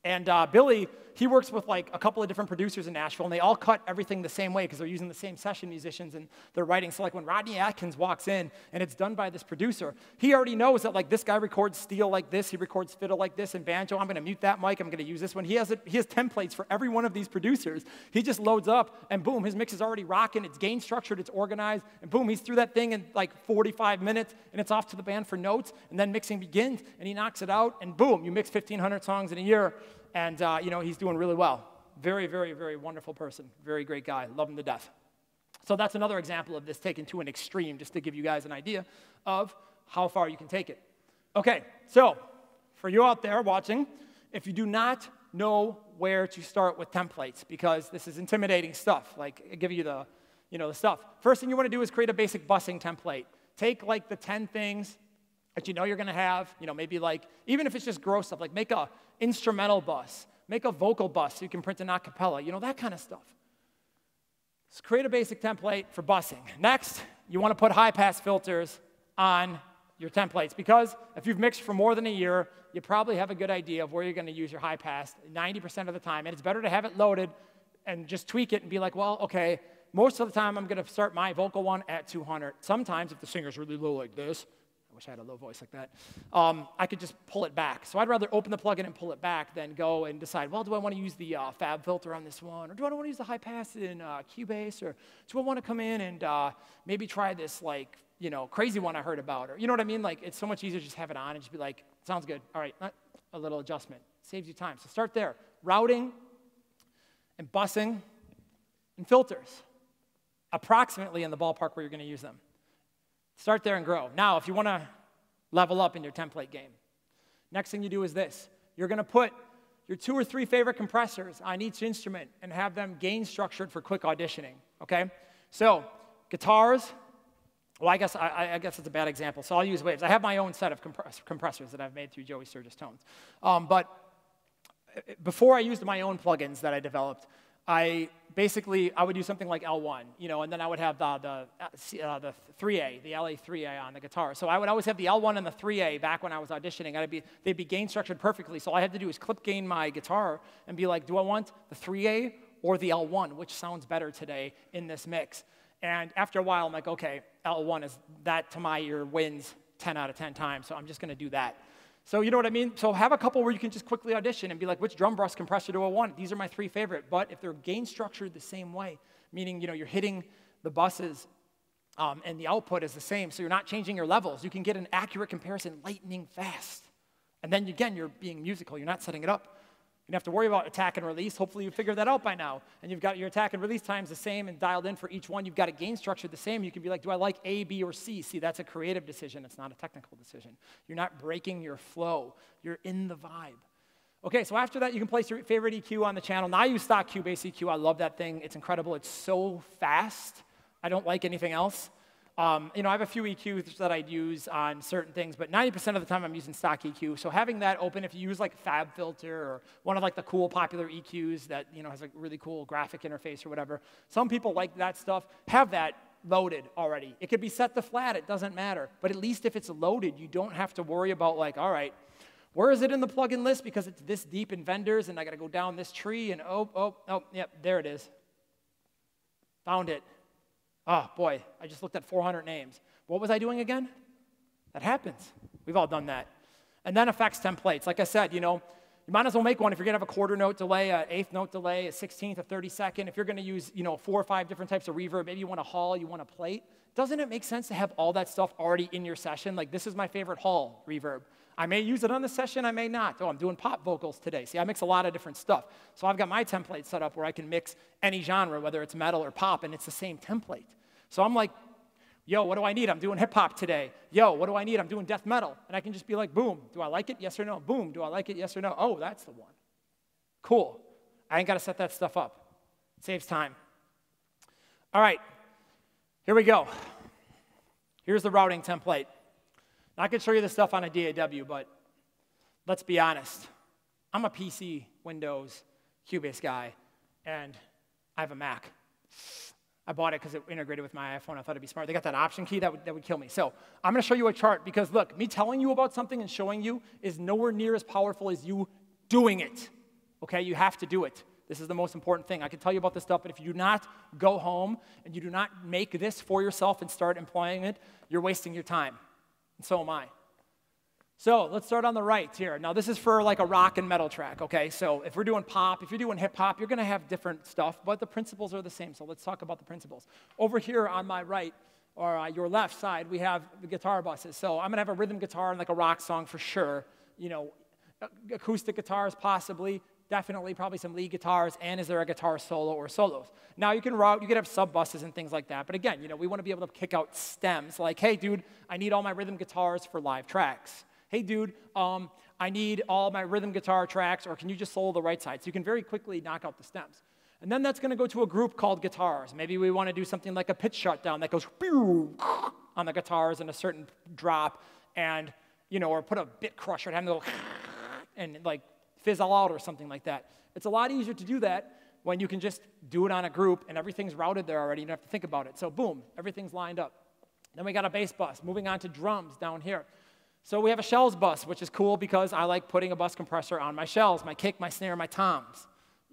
And uh, Billy, he works with like a couple of different producers in Nashville, and they all cut everything the same way because they're using the same session musicians and they're writing. So like when Rodney Atkins walks in and it's done by this producer, he already knows that like this guy records steel like this, he records fiddle like this and banjo. I'm gonna mute that mic, I'm gonna use this one. He has, a, he has templates for every one of these producers. He just loads up and boom, his mix is already rocking, it's gain structured, it's organized, and boom, he's through that thing in like forty-five minutes and it's off to the band for notes, and then mixing begins and he knocks it out and boom, you mix fifteen hundred songs in a year. And, uh, you know, he's doing really well. Very, very, very wonderful person. Very great guy. Love him to death. So that's another example of this taken to an extreme, just to give you guys an idea of how far you can take it. Okay, so for you out there watching, if you do not know where to start with templates, because this is intimidating stuff, like I give you the, you know, the stuff. First thing you want to do is create a basic bussing template. Take, like, the ten things that you know you're going to have, you know, maybe like, even if it's just gross stuff, like make a instrumental bus, make a vocal bus so you can print an a cappella, you know, that kind of stuff. So create a basic template for bussing. Next, you want to put high-pass filters on your templates, because if you've mixed for more than a year, you probably have a good idea of where you're going to use your high-pass ninety percent of the time, and it's better to have it loaded and just tweak it and be like, well, okay, most of the time I'm going to start my vocal one at two hundred. Sometimes if the singer's really low like this, I wish I had a low voice like that, um, I could just pull it back. So I'd rather open the plugin and pull it back than go and decide, well, do I want to use the uh, fab filter on this one? Or do I want to use the high pass in uh, Cubase? Or do I want to come in and uh, maybe try this, like, you know, crazy one I heard about? Or you know what I mean? Like, it's so much easier to just have it on and just be like, sounds good. All right, a little adjustment. Saves you time. So start there. Routing and bussing and filters, approximately in the ballpark where you're going to use them. Start there and grow. Now, if you want to level up in your template game, next thing you do is this. You're going to put your two or three favorite compressors on each instrument and have them gain structured for quick auditioning, okay? So guitars, well, I guess, I, I guess it's a bad example, so I'll use Waves. I have my own set of compress compressors that I've made through Joey Sturgis Tones. Um, but before I used my own plugins that I developed, I basically, I would do something like L one, you know, and then I would have the, the, uh, the three A, the L A three A on the guitar. So I would always have the L one and the three A back when I was auditioning. I'd be, they'd be gain structured perfectly. So all I had to do is clip gain my guitar and be like, do I want the three A or the L one? Which sounds better today in this mix? And after a while, I'm like, okay, L one is, that to my ear wins ten out of ten times, so I'm just going to do that. So you know what I mean? So have a couple where you can just quickly audition and be like, which drum brush compressor do I want? These are my three favorite. But if they're gain structured the same way, meaning you know, you're hitting the buses um, and the output is the same, so you're not changing your levels, you can get an accurate comparison lightning fast. And then again, you're being musical. You're not setting it up. You don't have to worry about attack and release. Hopefully you figured that out by now. And you've got your attack and release times the same and dialed in for each one. You've got a gain structure the same. You can be like, do I like A, B, or C? See, that's a creative decision. It's not a technical decision. You're not breaking your flow. You're in the vibe. Okay, so after that, you can place your favorite E Q on the channel. Now I use stock Cubase E Q. I love that thing. It's incredible. It's so fast. I don't like anything else. Um, you know, I have a few E Qs that I'd use on certain things, but ninety percent of the time I'm using stock E Q. So having that open, if you use like FabFilter or one of like the cool popular E Qs that, you know, has a really cool graphic interface or whatever, some people like that stuff, have that loaded already. It could be set to flat, it doesn't matter. But at least if it's loaded, you don't have to worry about like, all right, where is it in the plugin list? Because it's this deep in vendors and I gotta go down this tree and oh, oh, oh, yep, there it is. Found it. Oh, boy, I just looked at four hundred names. What was I doing again? That happens. We've all done that. And then effects templates. Like I said, you know, you might as well make one if you're going to have a quarter note delay, an eighth note delay, a sixteenth, a thirty-second. If you're going to use, you know, four or five different types of reverb, maybe you want a hall, you want a plate. Doesn't it make sense to have all that stuff already in your session? Like, this is my favorite hall reverb. I may use it on the session, I may not. Oh, I'm doing pop vocals today. See, I mix a lot of different stuff. So I've got my template set up where I can mix any genre, whether it's metal or pop, and it's the same template. So I'm like, yo, what do I need? I'm doing hip-hop today. Yo, what do I need? I'm doing death metal. And I can just be like, boom, do I like it? Yes or no. Boom, do I like it? Yes or no. Oh, that's the one. Cool. I ain't got to set that stuff up. It saves time. All right, here we go. Here's the routing template. I could show you this stuff on a D A W, but let's be honest. I'm a P C, Windows, Cubase guy, and I have a Mac. I bought it because it integrated with my iPhone. I thought it'd be smart. They got that option key. That would, that would kill me. So I'm going to show you a chart because, look, me telling you about something and showing you is nowhere near as powerful as you doing it. Okay? You have to do it. This is the most important thing. I can tell you about this stuff, but if you do not go home and you do not make this for yourself and start employing it, you're wasting your time. And so am I. So let's start on the right here. Now, this is for like a rock and metal track, okay? So if we're doing pop, if you're doing hip-hop, you're going to have different stuff, but the principles are the same. So let's talk about the principles. Over here on my right, or uh, your left side, we have the guitar buses. So I'm going to have a rhythm guitar and like a rock song for sure. You know, acoustic guitars possibly, definitely, probably some lead guitars, and is there a guitar solo or solos? Now, you can route, you could have sub-buses and things like that, but again, you know, we want to be able to kick out stems like, hey, dude, I need all my rhythm guitars for live tracks. Hey, dude, um, I need all my rhythm guitar tracks, or can you just solo the right side? So you can very quickly knock out the stems. And then that's going to go to a group called guitars. Maybe we want to do something like a pitch shutdown that goes on the guitars in a certain drop, and, you know, or put a bit crusher and have them go and, like, fizz all out or something like that. It's a lot easier to do that when you can just do it on a group, and everything's routed there already. You don't have to think about it. So, boom, everything's lined up. Then we got a bass bus. Moving on to drums down here. So we have a shells bus, which is cool because I like putting a bus compressor on my shells, my kick, my snare, my toms,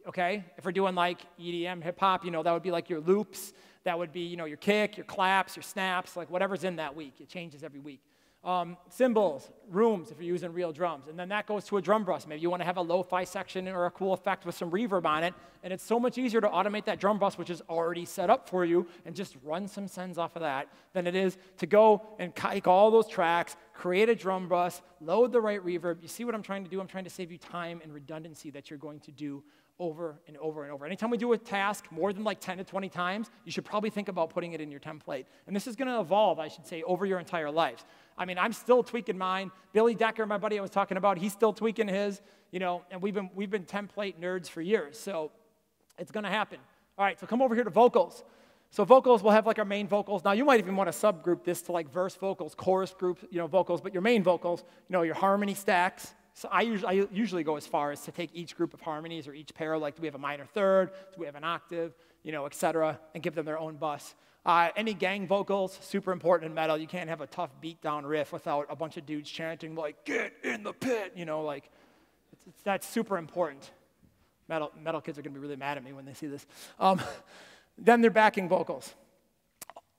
okay? If we're doing like E D M, hip hop, you know, that would be like your loops. That would be, you know, your kick, your claps, your snaps, like whatever's in that week. It changes every week. Um, cymbals, rooms, if you're using real drums. And then that goes to a drum bus. Maybe you want to have a lo-fi section or a cool effect with some reverb on it. And it's so much easier to automate that drum bus, which is already set up for you, and just run some sends off of that than it is to go and take all those tracks, create a drum bus, load the right reverb. You see what I'm trying to do? I'm trying to save you time and redundancy that you're going to do over and over and over. Anytime we do a task more than like ten to twenty times, you should probably think about putting it in your template. And this is going to evolve, I should say, over your entire lives. I mean, I'm still tweaking mine. Billy Decker, my buddy I was talking about, he's still tweaking his, you know, and we've been, we've been template nerds for years, so it's going to happen. All right, so come over here to vocals. So vocals, we'll have like our main vocals. Now, you might even want to subgroup this to like verse vocals, chorus group, you know, vocals, but your main vocals, you know, your harmony stacks. So I usually, I usually go as far as to take each group of harmonies or each pair, like do we have a minor third, do we have an octave, you know, et cetera, and give them their own bus. Uh, any gang vocals, super important in metal. You can't have a tough beat-down riff without a bunch of dudes chanting, like, get in the pit, you know, like, it's, it's, that's super important. Metal, metal kids are going to be really mad at me when they see this. Um, then their backing vocals.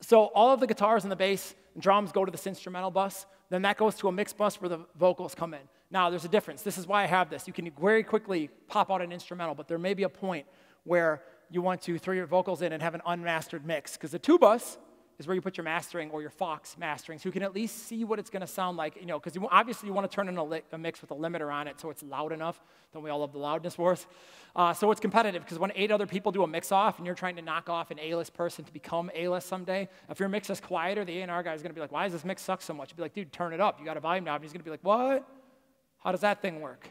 So all of the guitars and the bass and drums go to this instrumental bus. Then that goes to a mix bus where the vocals come in. Now, there's a difference. This is why I have this. You can very quickly pop out an instrumental, but there may be a point where you want to throw your vocals in and have an unmastered mix, because the two bus is where you put your mastering or your Fox mastering, so you can at least see what it's going to sound like, you know, because obviously you want to turn in a, a mix with a limiter on it so it's loud enough. Don't we all love the loudness wars? Uh, so it's competitive, because when eight other people do a mix-off and you're trying to knock off an A-list person to become A-list someday, if your mix is quieter, the A and R guy is going to be like, why does this mix suck so much? You'd be like, dude, turn it up. You got a volume knob. And he's going to be like, what? How does that thing work?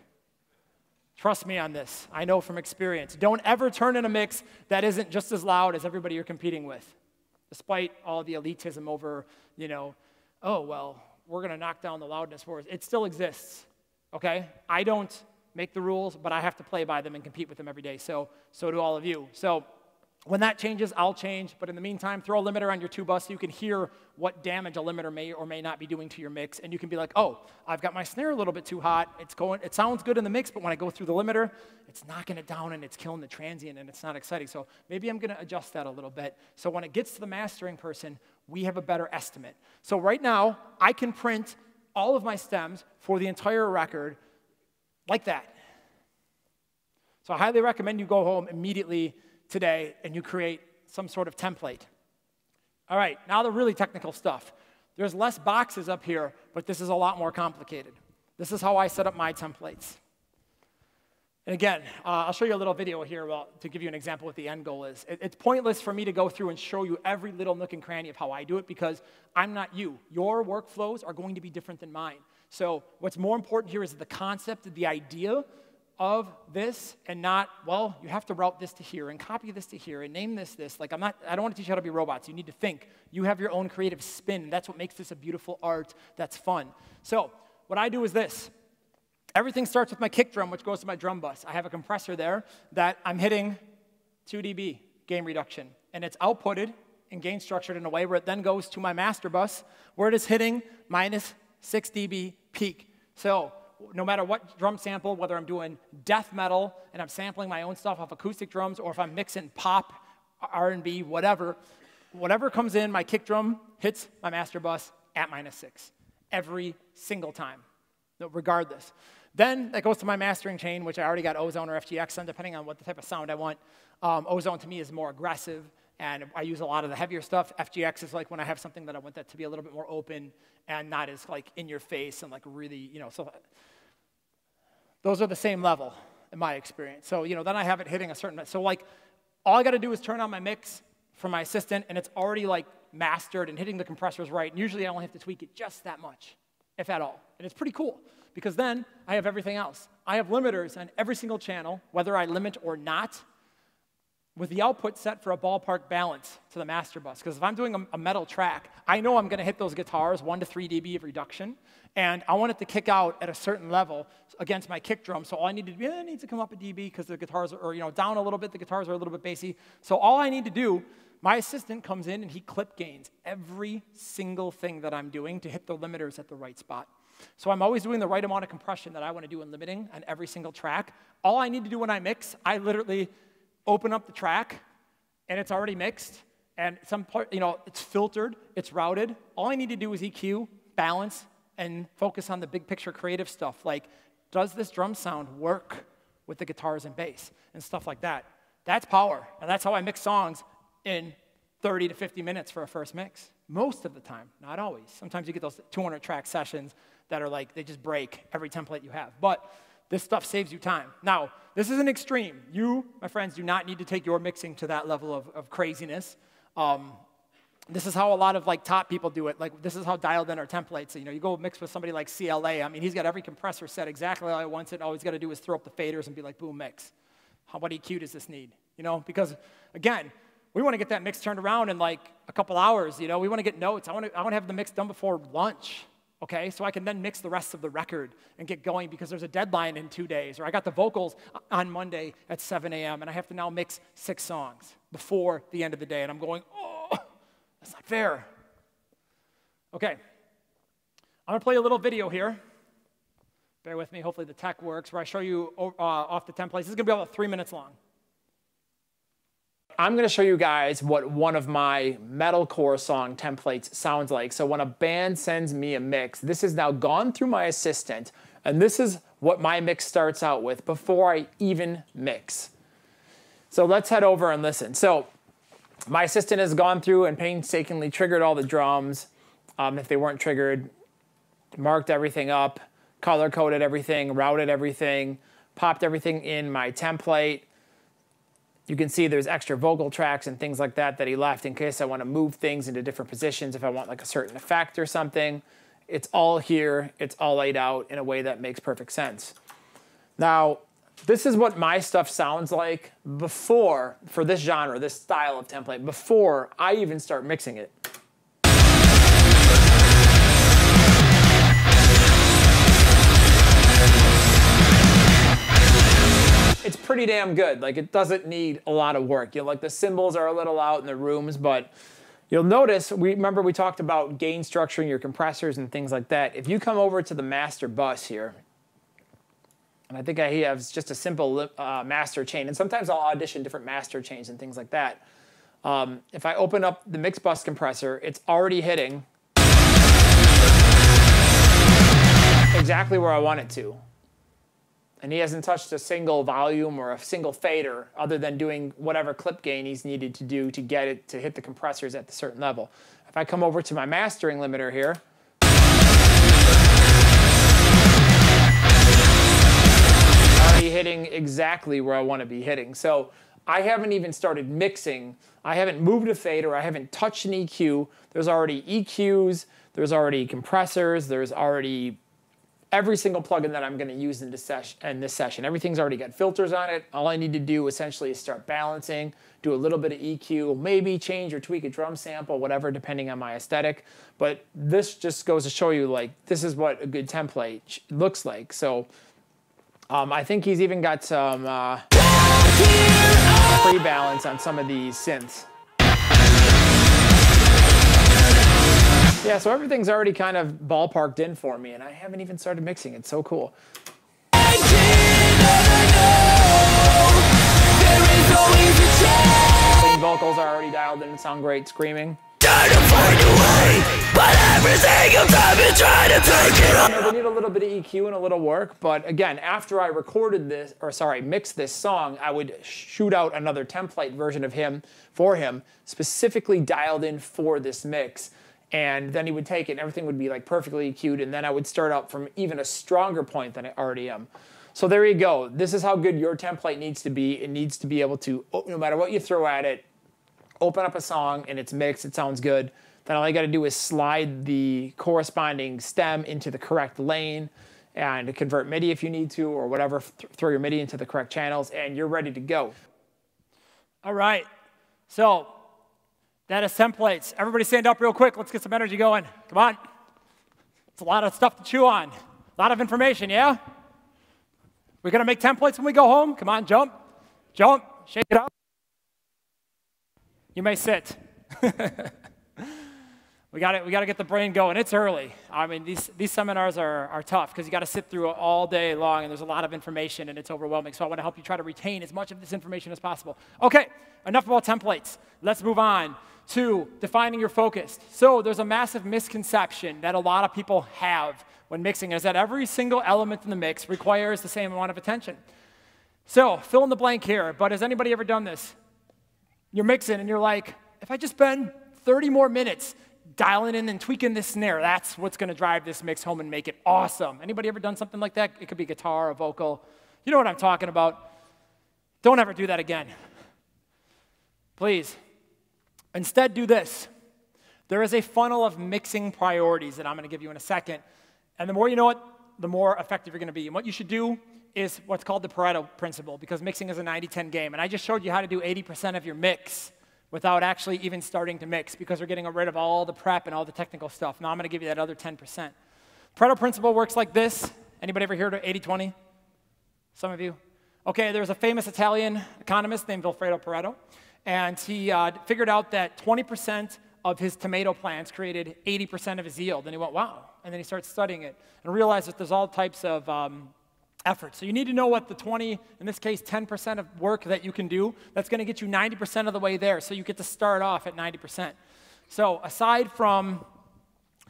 Trust me on this. I know from experience. Don't ever turn in a mix that isn't just as loud as everybody you're competing with, despite all the elitism over, you know, oh, well, we're going to knock down the loudness wars. It still exists, okay? I don't make the rules, but I have to play by them and compete with them every day, so, so do all of you. So when that changes, I'll change, but in the meantime, throw a limiter on your two bus so you can hear what damage a limiter may or may not be doing to your mix, and you can be like, oh, I've got my snare a little bit too hot. It's going, it sounds good in the mix, but when I go through the limiter, it's knocking it down, and it's killing the transient, and it's not exciting, so maybe I'm going to adjust that a little bit. So when it gets to the mastering person, we have a better estimate. So right now, I can print all of my stems for the entire record like that. So I highly recommend you go home immediately today, and you create some sort of template. All right, now the really technical stuff. There's less boxes up here, but this is a lot more complicated. This is how I set up my templates. And again, uh, I'll show you a little video here well, to give you an example of what the end goal is. It, it's pointless for me to go through and show you every little nook and cranny of how I do it, because I'm not you. Your workflows are going to be different than mine. So what's more important here is the concept, the idea, of this and not, well, you have to route this to here and copy this to here and name this this. Like, I'm not, I don't want to teach you how to be robots. You need to think. You have your own creative spin. That's what makes this a beautiful art that's fun. So what I do is this. Everything starts with my kick drum, which goes to my drum bus. I have a compressor there that I'm hitting two D B, gain reduction. And it's outputted and gain structured in a way where it then goes to my master bus, where it is hitting minus six D B peak. So no matter what drum sample, whether I'm doing death metal and I'm sampling my own stuff off acoustic drums, or if I'm mixing pop, R and B, whatever, whatever comes in, my kick drum hits my master bus at minus six every single time, regardless. Then that goes to my mastering chain, which I already got Ozone or F G X on, depending on what the type of sound I want. Um, Ozone to me is more aggressive, and I use a lot of the heavier stuff. F G X is like when I have something that I want that to be a little bit more open and not as like in your face and like really, you know, so those are the same level in my experience. So, you know, then I have it hitting a certain, so like all I got to do is turn on my mix for my assistant, and it's already like mastered and hitting the compressors right. And usually I only have to tweak it just that much, if at all. And it's pretty cool, because then I have everything else. I have limiters on every single channel, whether I limit or not, with the output set for a ballpark balance to the master bus. Because if I'm doing a, a metal track, I know I'm going to hit those guitars one to three D B of reduction, and I want it to kick out at a certain level against my kick drum. So all I need to do, eh, it needs to come up a D B because the guitars are, or, you know, down a little bit, the guitars are a little bit bassy. So all I need to do, my assistant comes in and he clip gains every single thing that I'm doing to hit the limiters at the right spot. So I'm always doing the right amount of compression that I want to do in limiting on every single track. All I need to do when I mix, I literally open up the track, and it's already mixed, and some part, you know, it's filtered, it's routed. All I need to do is E Q, balance, and focus on the big picture creative stuff, like does this drum sound work with the guitars and bass, and stuff like that. That's power, and that's how I mix songs in thirty to fifty minutes for a first mix. Most of the time, not always. Sometimes you get those two hundred track sessions that are like, they just break every template you have. But this stuff saves you time. Now, this is an extreme. You, my friends, do not need to take your mixing to that level of, of craziness. Um, this is how a lot of like top people do it. Like, this is how dialed in our templates. So, you know, you go mix with somebody like C L A. I mean, he's got every compressor set exactly how he wants it. All he's got to do is throw up the faders and be like, boom, mix. How, what E Q does this need? You know, because again, we want to get that mix turned around in like a couple hours. You know, we want to get notes. I want to, I want to have the mix done before lunch. Okay, so I can then mix the rest of the record and get going because there's a deadline in two days, or I got the vocals on Monday at seven A M and I have to now mix six songs before the end of the day, and I'm going, oh, that's not fair. Okay, I'm gonna play a little video here. Bear with me, hopefully the tech works, where I show you uh, off the templates. This is gonna be about three minutes long. I'm going to show you guys what one of my metalcore song templates sounds like. So when a band sends me a mix, this has now gone through my assistant, and this is what my mix starts out with before I even mix. So let's head over and listen. So my assistant has gone through and painstakingly triggered all the drums. Um, if they weren't triggered, marked everything up, color-coded everything, routed everything, popped everything in my template. You can see there's extra vocal tracks and things like that that he left in case I want to move things into different positions if I want like a certain effect or something. It's all here. It's all laid out in a way that makes perfect sense. Now, this is what my stuff sounds like before, for this genre, this style of template, before I even start mixing it. It's pretty damn good. Like, it doesn't need a lot of work. You know, like the cymbals are a little out in the rooms, but you'll notice, we remember we talked about gain structuring your compressors and things like that. If you come over to the master bus here, and I think I have just a simple uh, master chain, and sometimes I'll audition different master chains and things like that. Um, if I open up the mix bus compressor, it's already hitting exactly where I want it to. And he hasn't touched a single volume or a single fader other than doing whatever clip gain he's needed to do to get it to hit the compressors at the certain level. If I come over to my mastering limiter here, I'm already hitting exactly where I want to be hitting. So I haven't even started mixing. I haven't moved a fader. I haven't touched an E Q. There's already E Qs. There's already compressors. There's already every single plugin that I'm gonna use in this, ses in this session. Everything's already got filters on it. All I need to do essentially is start balancing, do a little bit of E Q, maybe change or tweak a drum sample, whatever, depending on my aesthetic. But this just goes to show you, like, this is what a good template looks like. So um, I think he's even got some uh, pre-balance on some of these synths. Yeah, so everything's already kind of ballparked in for me, and I haven't even started mixing. It's so cool. The vocals are already dialed in and sound great, screaming. They need a little bit of E Q and a little work, but again, after I recorded this, or sorry, mixed this song, I would shoot out another template version of him for him, specifically dialed in for this mix. And then he would take it, and everything would be like perfectly E Q'd, and then I would start out from even a stronger point than I already am. So there you go. This is how good your template needs to be. It needs to be able to, no matter what you throw at it, open up a song, and it's mixed, it sounds good. Then all you gotta do is slide the corresponding stem into the correct lane, and convert MIDI if you need to, or whatever, th- throw your MIDI into the correct channels, and you're ready to go. All right, so that is templates. Everybody stand up real quick. Let's get some energy going. Come on. It's a lot of stuff to chew on. A lot of information, yeah? We're going to make templates when we go home? Come on, jump. Jump. Shake it up. You may sit. We got it. We got to get the brain going. It's early. I mean, these, these seminars are, are tough because you got to sit through it all day long, and there's a lot of information, and it's overwhelming. So I want to help you try to retain as much of this information as possible. OK, enough about templates. Let's move on to defining your focus. So there's a massive misconception that a lot of people have when mixing, is that every single element in the mix requires the same amount of attention. So fill in the blank here, but has anybody ever done this? You're mixing, and you're like, if I just spend thirty more minutes dialing in and tweaking this snare, that's what's going to drive this mix home and make it awesome. Anybody ever done something like that? It could be guitar, a vocal. You know what I'm talking about. Don't ever do that again. Please. Instead, do this. There is a funnel of mixing priorities that I'm going to give you in a second. And the more you know it, the more effective you're going to be. And what you should do is what's called the Pareto principle, because mixing is a ninety ten game. And I just showed you how to do eighty percent of your mix without actually even starting to mix, because we're getting rid of all the prep and all the technical stuff. Now I'm going to give you that other ten percent. Pareto principle works like this. Anybody ever heard of eighty twenty? Some of you? OK, there's a famous Italian economist named Vilfredo Pareto. And he uh, figured out that twenty percent of his tomato plants created eighty percent of his yield. And he went, wow. And then he starts studying it and realized that there's all types of um, effort. So you need to know what the twenty, in this case, ten percent of work that you can do, that's going to get you ninety percent of the way there. So you get to start off at ninety percent. So aside from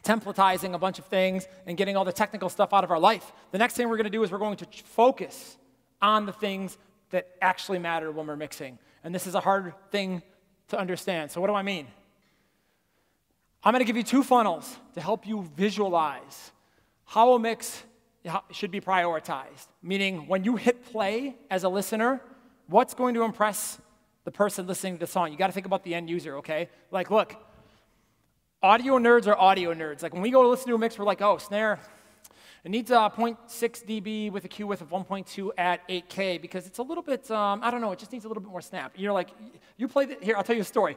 templatizing a bunch of things and getting all the technical stuff out of our life, the next thing we're going to do is we're going to focus on the things that actually matter when we're mixing. And this is a hard thing to understand. So what do I mean? I'm going to give you two funnels to help you visualize how a mix should be prioritized, meaning when you hit play as a listener, what's going to impress the person listening to the song? You got to think about the end user, okay? Like, look, audio nerds are audio nerds. Like, when we go to listen to a mix, we're like, oh, snare, it needs a zero point six D B with a Q width of one point two at eight K because it's a little bit, um, I don't know, it just needs a little bit more snap. You're like, you played it, here, I'll tell you a story.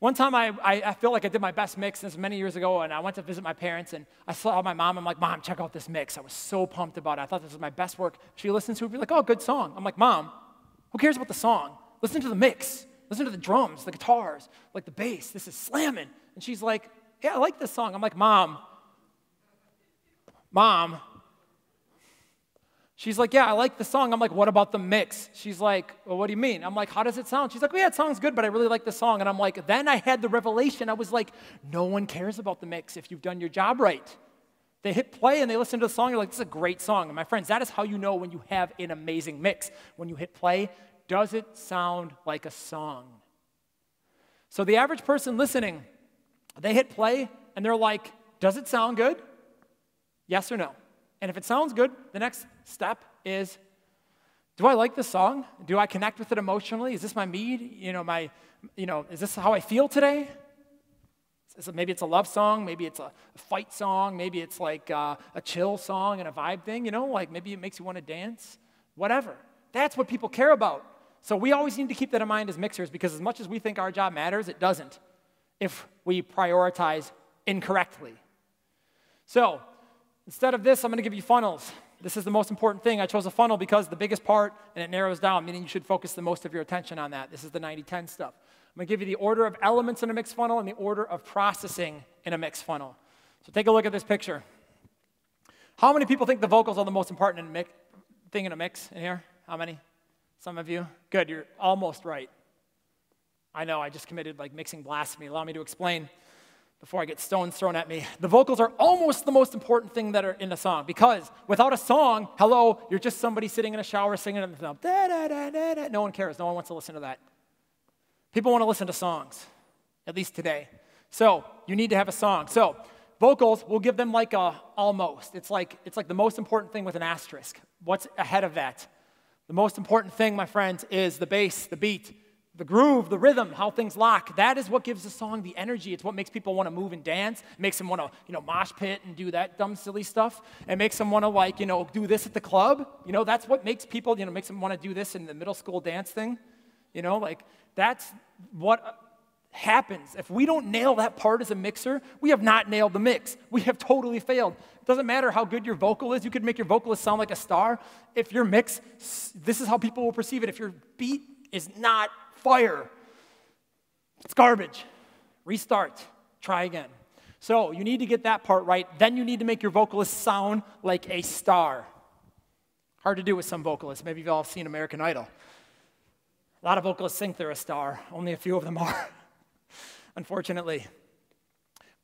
One time I, I, I feel like I did my best mix, this was many years ago, and I went to visit my parents, and I saw my mom, I'm like, Mom, check out this mix. I was so pumped about it. I thought this was my best work. She listens to it, be like, oh, good song. I'm like, Mom, who cares about the song? Listen to the mix. Listen to the drums, the guitars, like the bass. This is slamming. And she's like, yeah, I like this song. I'm like, Mom. Mom, she's like, yeah, I like the song. I'm like, what about the mix? She's like, well, what do you mean? I'm like, how does it sound? She's like, well, yeah, it sounds good, but I really like the song. And I'm like, then I had the revelation. I was like, no one cares about the mix if you've done your job right. They hit play and they listen to the song. You're like, this is a great song. And my friends, that is how you know when you have an amazing mix. When you hit play, does it sound like a song? So the average person listening, they hit play and they're like, does it sound good? Yes or no? And if it sounds good, the next step is, do I like this song? Do I connect with it emotionally? Is this my mood? You know, my, you know, is this how I feel today? So maybe it's a love song, maybe it's a fight song, maybe it's like uh, a chill song and a vibe thing, you know, like maybe it makes you want to dance, whatever. That's what people care about. So we always need to keep that in mind as mixers, because as much as we think our job matters, it doesn't if we prioritize incorrectly. So instead of this, I'm going to give you funnels. This is the most important thing. I chose a funnel because the biggest part, and it narrows down, meaning you should focus the most of your attention on that. This is the ninety ten stuff. I'm going to give you the order of elements in a mix funnel and the order of processing in a mix funnel. So take a look at this picture. How many people think the vocals are the most important in mix, thing in a mix in here? How many? Some of you? Good, you're almost right. I know, I just committed like mixing blasphemy. Allow me to explain before I get stones thrown at me. The vocals are almost the most important thing that are in a song, because without a song, hello, you're just somebody sitting in a shower singing and da, da, da, da, da. No one cares. No one wants to listen to that. People want to listen to songs, at least today. So you need to have a song. So vocals, we'll give them like a almost. It's like, it's like the most important thing with an asterisk. What's ahead of that? The most important thing, my friends, is the bass, the beat, the groove, the rhythm, how things lock. That is what gives the song the energy. It's what makes people want to move and dance. It makes them want to, you know, mosh pit and do that dumb, silly stuff. It makes them want to, like, you know, do this at the club. You know, that's what makes people, you know, makes them want to do this in the middle school dance thing. You know, like, that's what happens. If we don't nail that part as a mixer, we have not nailed the mix. We have totally failed. It doesn't matter how good your vocal is. You could make your vocalist sound like a star. If your mix, this is how people will perceive it. If your beat is not fire, it's garbage. Restart. Try again. So you need to get that part right. Then you need to make your vocalist sound like a star. Hard to do with some vocalists. Maybe you've all seen American Idol. A lot of vocalists think they're a star. Only a few of them are, unfortunately.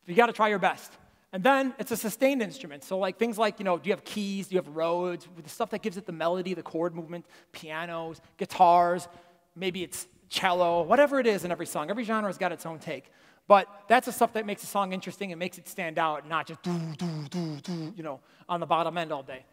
But you got to try your best. And then it's a sustained instrument. So like things like, you know, do you have keys? Do you have Rhodes? The stuff that gives it the melody, the chord movement, pianos, guitars. Maybe it's cello, whatever it is in every song. Every genre has got its own take. But that's the stuff that makes a song interesting and makes it stand out, not just, doo, doo, doo, doo, you know, on the bottom end all day.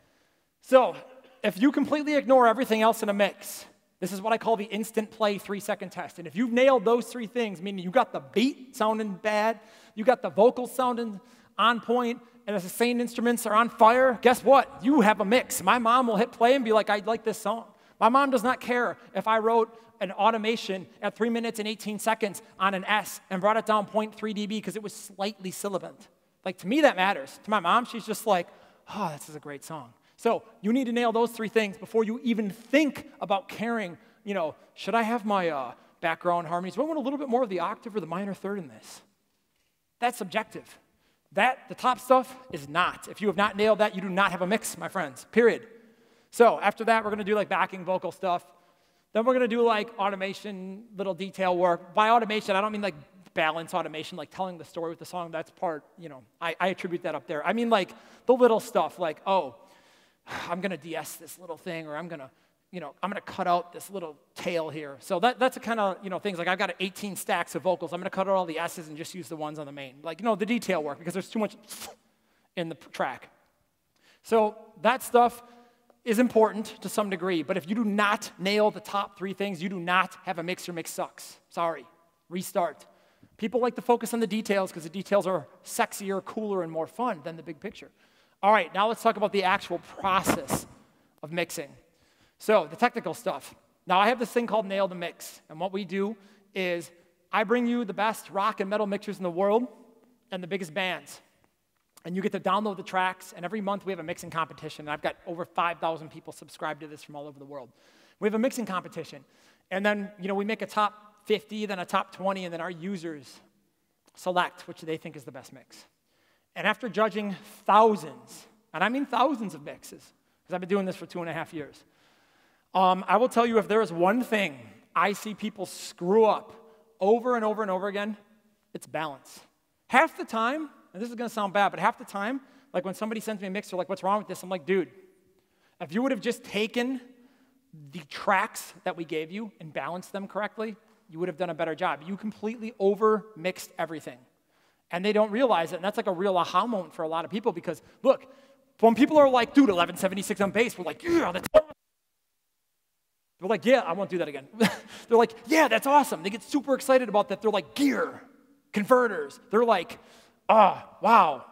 So if you completely ignore everything else in a mix, this is what I call the instant play three-second test. And if you've nailed those three things, meaning you got the beat sounding bad, you got the vocals sounding on point, and the sustained instruments are on fire, guess what? You have a mix. My mom will hit play and be like, I like this song. My mom does not care if I wrote an automation at three minutes and eighteen seconds on an S and brought it down zero point three decibels because it was slightly sibilant. Like, to me, that matters. To my mom, she's just like, oh, this is a great song. So you need to nail those three things before you even think about caring, you know, should I have my uh, background harmonies? Do I want a little bit more of the octave or the minor third in this? That's subjective. That, the top stuff, is not. If you have not nailed that, you do not have a mix, my friends, period. So after that, we're going to do like backing vocal stuff. Then we're going to do like automation, little detail work. By automation, I don't mean like balance automation, like telling the story with the song. That's part, you know, I, I attribute that up there. I mean like the little stuff, like, oh, I'm going to de-ess this little thing, or I'm going to, you know, I'm going to cut out this little tail here. So that, that's the kind of, you know, things like I've got eighteen stacks of vocals. I'm going to cut out all the S's and just use the ones on the main. Like, you know, the detail work, because there's too much in the track. So that stuff is important to some degree, but if you do not nail the top three things, you do not have a mix. Your mix sucks. Sorry. Restart. People like to focus on the details because the details are sexier, cooler, and more fun than the big picture. All right, now let's talk about the actual process of mixing. So the technical stuff. Now I have this thing called Nail the Mix, and what we do is I bring you the best rock and metal mixers in the world and the biggest bands. And you get to download the tracks, and every month we have a mixing competition, and I've got over five thousand people subscribed to this from all over the world. We have a mixing competition, and then, you know, we make a top fifty, then a top twenty, and then our users select which they think is the best mix. And after judging thousands, and I mean thousands of mixes, because I've been doing this for two and a half years, um, I will tell you, if there is one thing I see people screw up over and over and over again, it's balance. Half the time, and this is going to sound bad, but half the time, like when somebody sends me a mix, they're like, what's wrong with this? I'm like, dude, if you would have just taken the tracks that we gave you and balanced them correctly, you would have done a better job. You completely over-mixed everything. And they don't realize it, and that's like a real aha moment for a lot of people, because, look, when people are like, dude, eleven seventy-six on bass, we're like, yeah, that's awesome. They're like, yeah, I won't do that again. They're like, yeah, that's awesome. They get super excited about that. They're like, gear. converters. They're like, ah, oh, wow.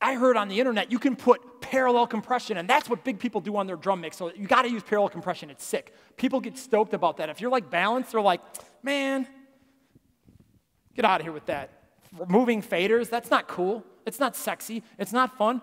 I heard on the internet you can put parallel compression, and that's what big people do on their drum mix, so you gotta use parallel compression, it's sick. People get stoked about that. If you're like balanced, they're like, man, get out of here with that. Moving faders, that's not cool. It's not sexy, it's not fun.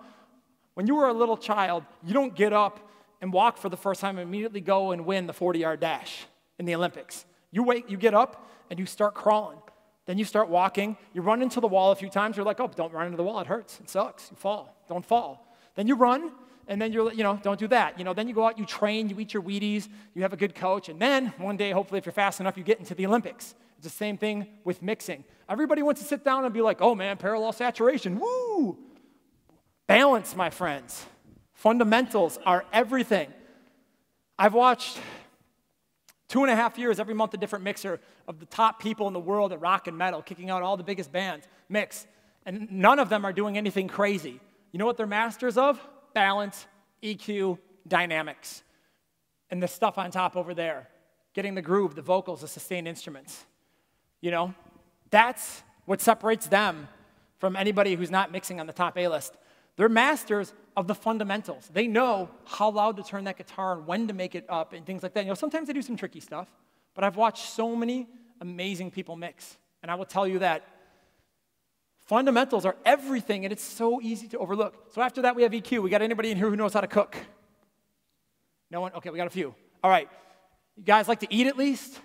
When you were a little child, you don't get up and walk for the first time and immediately go and win the forty-yard dash in the Olympics. You wait, you get up, and you start crawling. Then you start walking, you run into the wall a few times, you're like, oh, don't run into the wall, it hurts, it sucks, you fall, don't fall. Then you run, and then you're, you know, don't do that. You know, then you go out, you train, you eat your Wheaties, you have a good coach, and then one day, hopefully, if you're fast enough, you get into the Olympics. It's the same thing with mixing. Everybody wants to sit down and be like, oh man, parallel saturation, woo! Balance, my friends. Fundamentals are everything. I've watched two and a half years, every month a different mixer of the top people in the world at rock and metal, kicking out all the biggest bands, mix. And none of them are doing anything crazy. You know what they're masters of? Balance, E Q, dynamics. And the stuff on top over there. Getting the groove, the vocals, the sustained instruments. You know? That's what separates them from anybody who's not mixing on the top A-list. They're masters of the fundamentals. They know how loud to turn that guitar and when to make it up and things like that. You know, sometimes they do some tricky stuff, but I've watched so many amazing people mix. And I will tell you that fundamentals are everything, and it's so easy to overlook. So after that, we have E Q. We got anybody in here who knows how to cook? No one? Okay, we got a few. All right. You guys like to eat at least?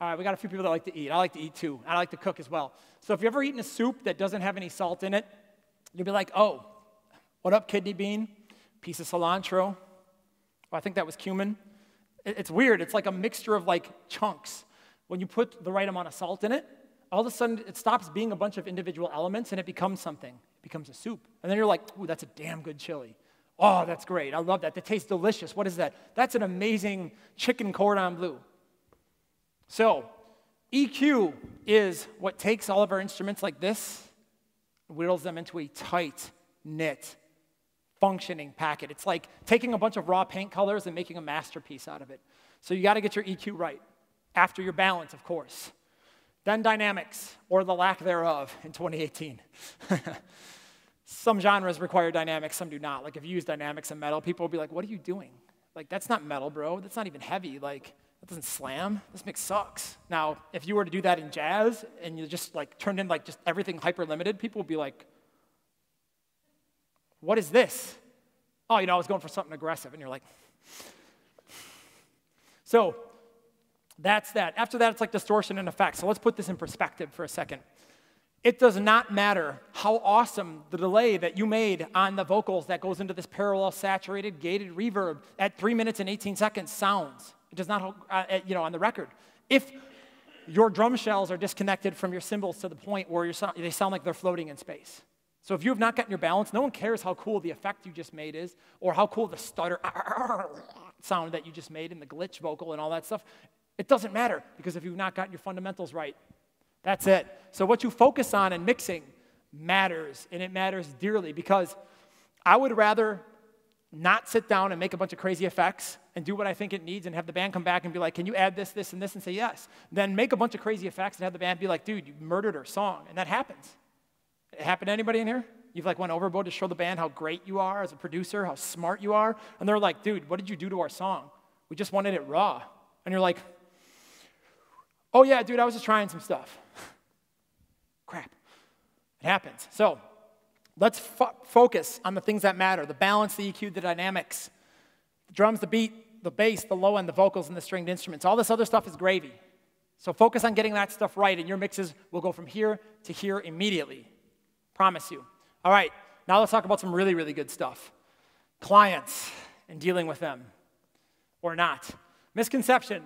All right, we got a few people that like to eat. I like to eat too. I like to cook as well. So if you've ever eaten a soup that doesn't have any salt in it, you'll be like, oh, what up, kidney bean? Piece of cilantro. Oh, I think that was cumin. It's weird. It's like a mixture of like chunks. When you put the right amount of salt in it, all of a sudden it stops being a bunch of individual elements and it becomes something. It becomes a soup. And then you're like, ooh, that's a damn good chili. Oh, that's great. I love that. That tastes delicious. What is that? That's an amazing chicken cordon bleu. So E Q is what takes all of our instruments like this, whittles them into a tight-knit, functioning packet. It's like taking a bunch of raw paint colors and making a masterpiece out of it. So you got to get your E Q right, after your balance, of course. Then dynamics, or the lack thereof, in twenty eighteen. Some genres require dynamics, some do not. Like, if you use dynamics in metal, people will be like, what are you doing? Like, that's not metal, bro. That's not even heavy. Like, that doesn't slam. This mix sucks. Now, if you were to do that in jazz and you just like turned in like just everything hyper limited, people would be like, what is this? Oh, you know, I was going for something aggressive. And you're like, so that's that. After that, it's like distortion and effects. So let's put this in perspective for a second. It does not matter how awesome the delay that you made on the vocals that goes into this parallel saturated gated reverb at three minutes and eighteen seconds sounds. It does not, uh, you know, on the record. If your drum shells are disconnected from your cymbals to the point where your so they sound like they're floating in space. So if you have not gotten your balance, no one cares how cool the effect you just made is or how cool the stutter sound that you just made and the glitch vocal and all that stuff. It doesn't matter because if you've not gotten your fundamentals right, that's it. So what you focus on in mixing matters, and it matters dearly because I would rather not sit down and make a bunch of crazy effects and do what I think it needs and have the band come back and be like, can you add this, this, and this, and say yes. Then make a bunch of crazy effects and have the band be like, dude, you murdered our song. And that happens. It happened to anybody in here? You've like went overboard to show the band how great you are as a producer, how smart you are. And they're like, dude, what did you do to our song? We just wanted it raw. And you're like, oh yeah, dude, I was just trying some stuff. Crap. It happens. So let's fo- focus on the things that matter, the balance, the E Q, the dynamics, the drums, the beat, the bass, the low end, the vocals, and the stringed instruments. All this other stuff is gravy. So focus on getting that stuff right, and your mixes will go from here to here immediately. Promise you. All right, now let's talk about some really, really good stuff. Clients and dealing with them, or not. Misconception.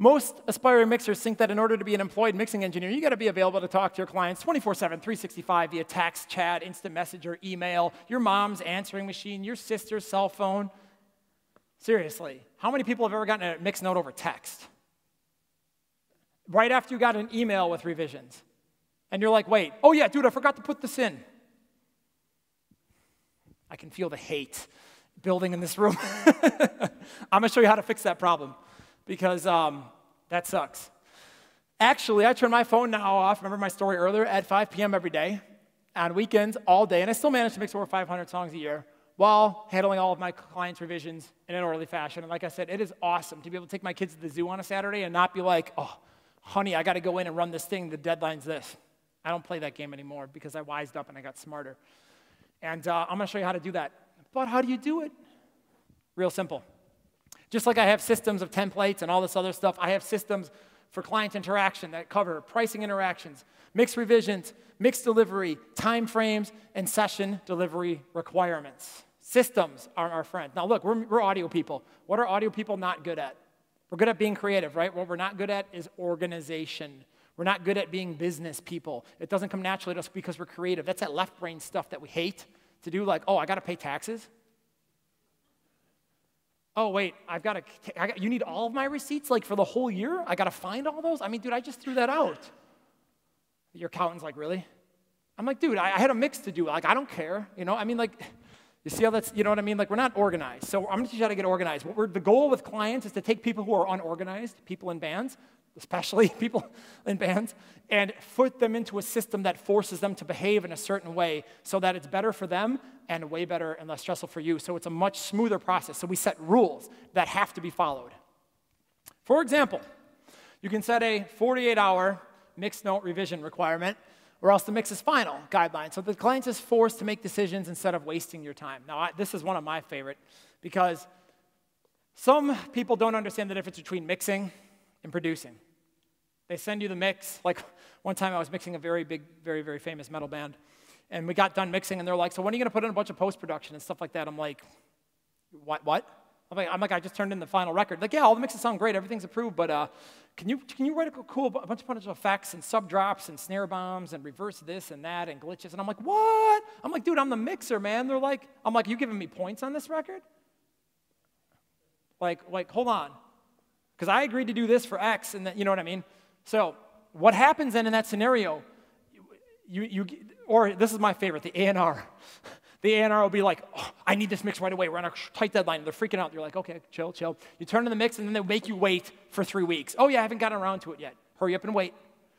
Most aspiring mixers think that in order to be an employed mixing engineer, you got to be available to talk to your clients twenty-four seven, three sixty-five via text, chat, instant messenger, email, your mom's answering machine, your sister's cell phone. Seriously, how many people have ever gotten a mix note over text? Right after you got an email with revisions. And you're like, wait, oh yeah, dude, I forgot to put this in. I can feel the hate building in this room. I'm going to show you how to fix that problem. Because um, that sucks. Actually, I turn my phone now off, remember my story earlier, at five p m every day, on weekends, all day, and I still manage to mix over five hundred songs a year while handling all of my clients' revisions in an orderly fashion. And like I said, it is awesome to be able to take my kids to the zoo on a Saturday and not be like, oh, honey, I got to go in and run this thing. The deadline's this. I don't play that game anymore because I wised up and I got smarter. And uh, I'm going to show you how to do that. But how do you do it? Real simple. Just like I have systems of templates and all this other stuff, I have systems for client interaction that cover pricing interactions, mix revisions, mix delivery, time frames, and session delivery requirements. Systems are our friend. Now look, we're, we're audio people. What are audio people not good at? We're good at being creative, right? What we're not good at is organization. We're not good at being business people. It doesn't come naturally to us because we're creative. That's that left brain stuff that we hate to do, like, oh, I gotta pay taxes? Oh, wait, I've gotta, I got, you need all of my receipts, like for the whole year? I gotta find all those? I mean, dude, I just threw that out. Your accountant's like, really? I'm like, dude, I, I had a mix to do. Like, I don't care, you know? I mean, like, you see how that's, you know what I mean? Like, we're not organized. So I'm going to teach you how to get organized. What we're, the goal with clients is to take people who are unorganized, people in bands, especially people in bands, and put them into a system that forces them to behave in a certain way so that it's better for them and way better and less stressful for you. So it's a much smoother process. So we set rules that have to be followed. For example, you can set a forty-eight hour mixed note revision requirement, or else the mix is final guideline. So the client is forced to make decisions instead of wasting your time. Now, I, this is one of my favorite, because some people don't understand the difference between mixing and producing. They send you the mix. Like one time I was mixing a very big, very, very famous metal band, and we got done mixing, and they're like, so when are you going to put in a bunch of post-production and stuff like that? I'm like, what, what? I'm like, I'm like, I just turned in the final record. Like, yeah, all the mixes sound great, everything's approved, but uh, can you can you write a cool a bunch of effects and sub drops and snare bombs and reverse this and that and glitches? And I'm like, what? I'm like, dude, I'm the mixer, man. They're like, I'm like, you giving me points on this record? Like, like, hold on, because I agreed to do this for X, and that, you know what I mean. So what happens then in that scenario? You you or this is my favorite, the A and R. The A and R will be like, oh, I need this mix right away. We're on a tight deadline. They're freaking out. You're like, okay, chill, chill. You turn in the mix, and then they'll make you wait for three weeks. Oh, yeah, I haven't gotten around to it yet. Hurry up and wait.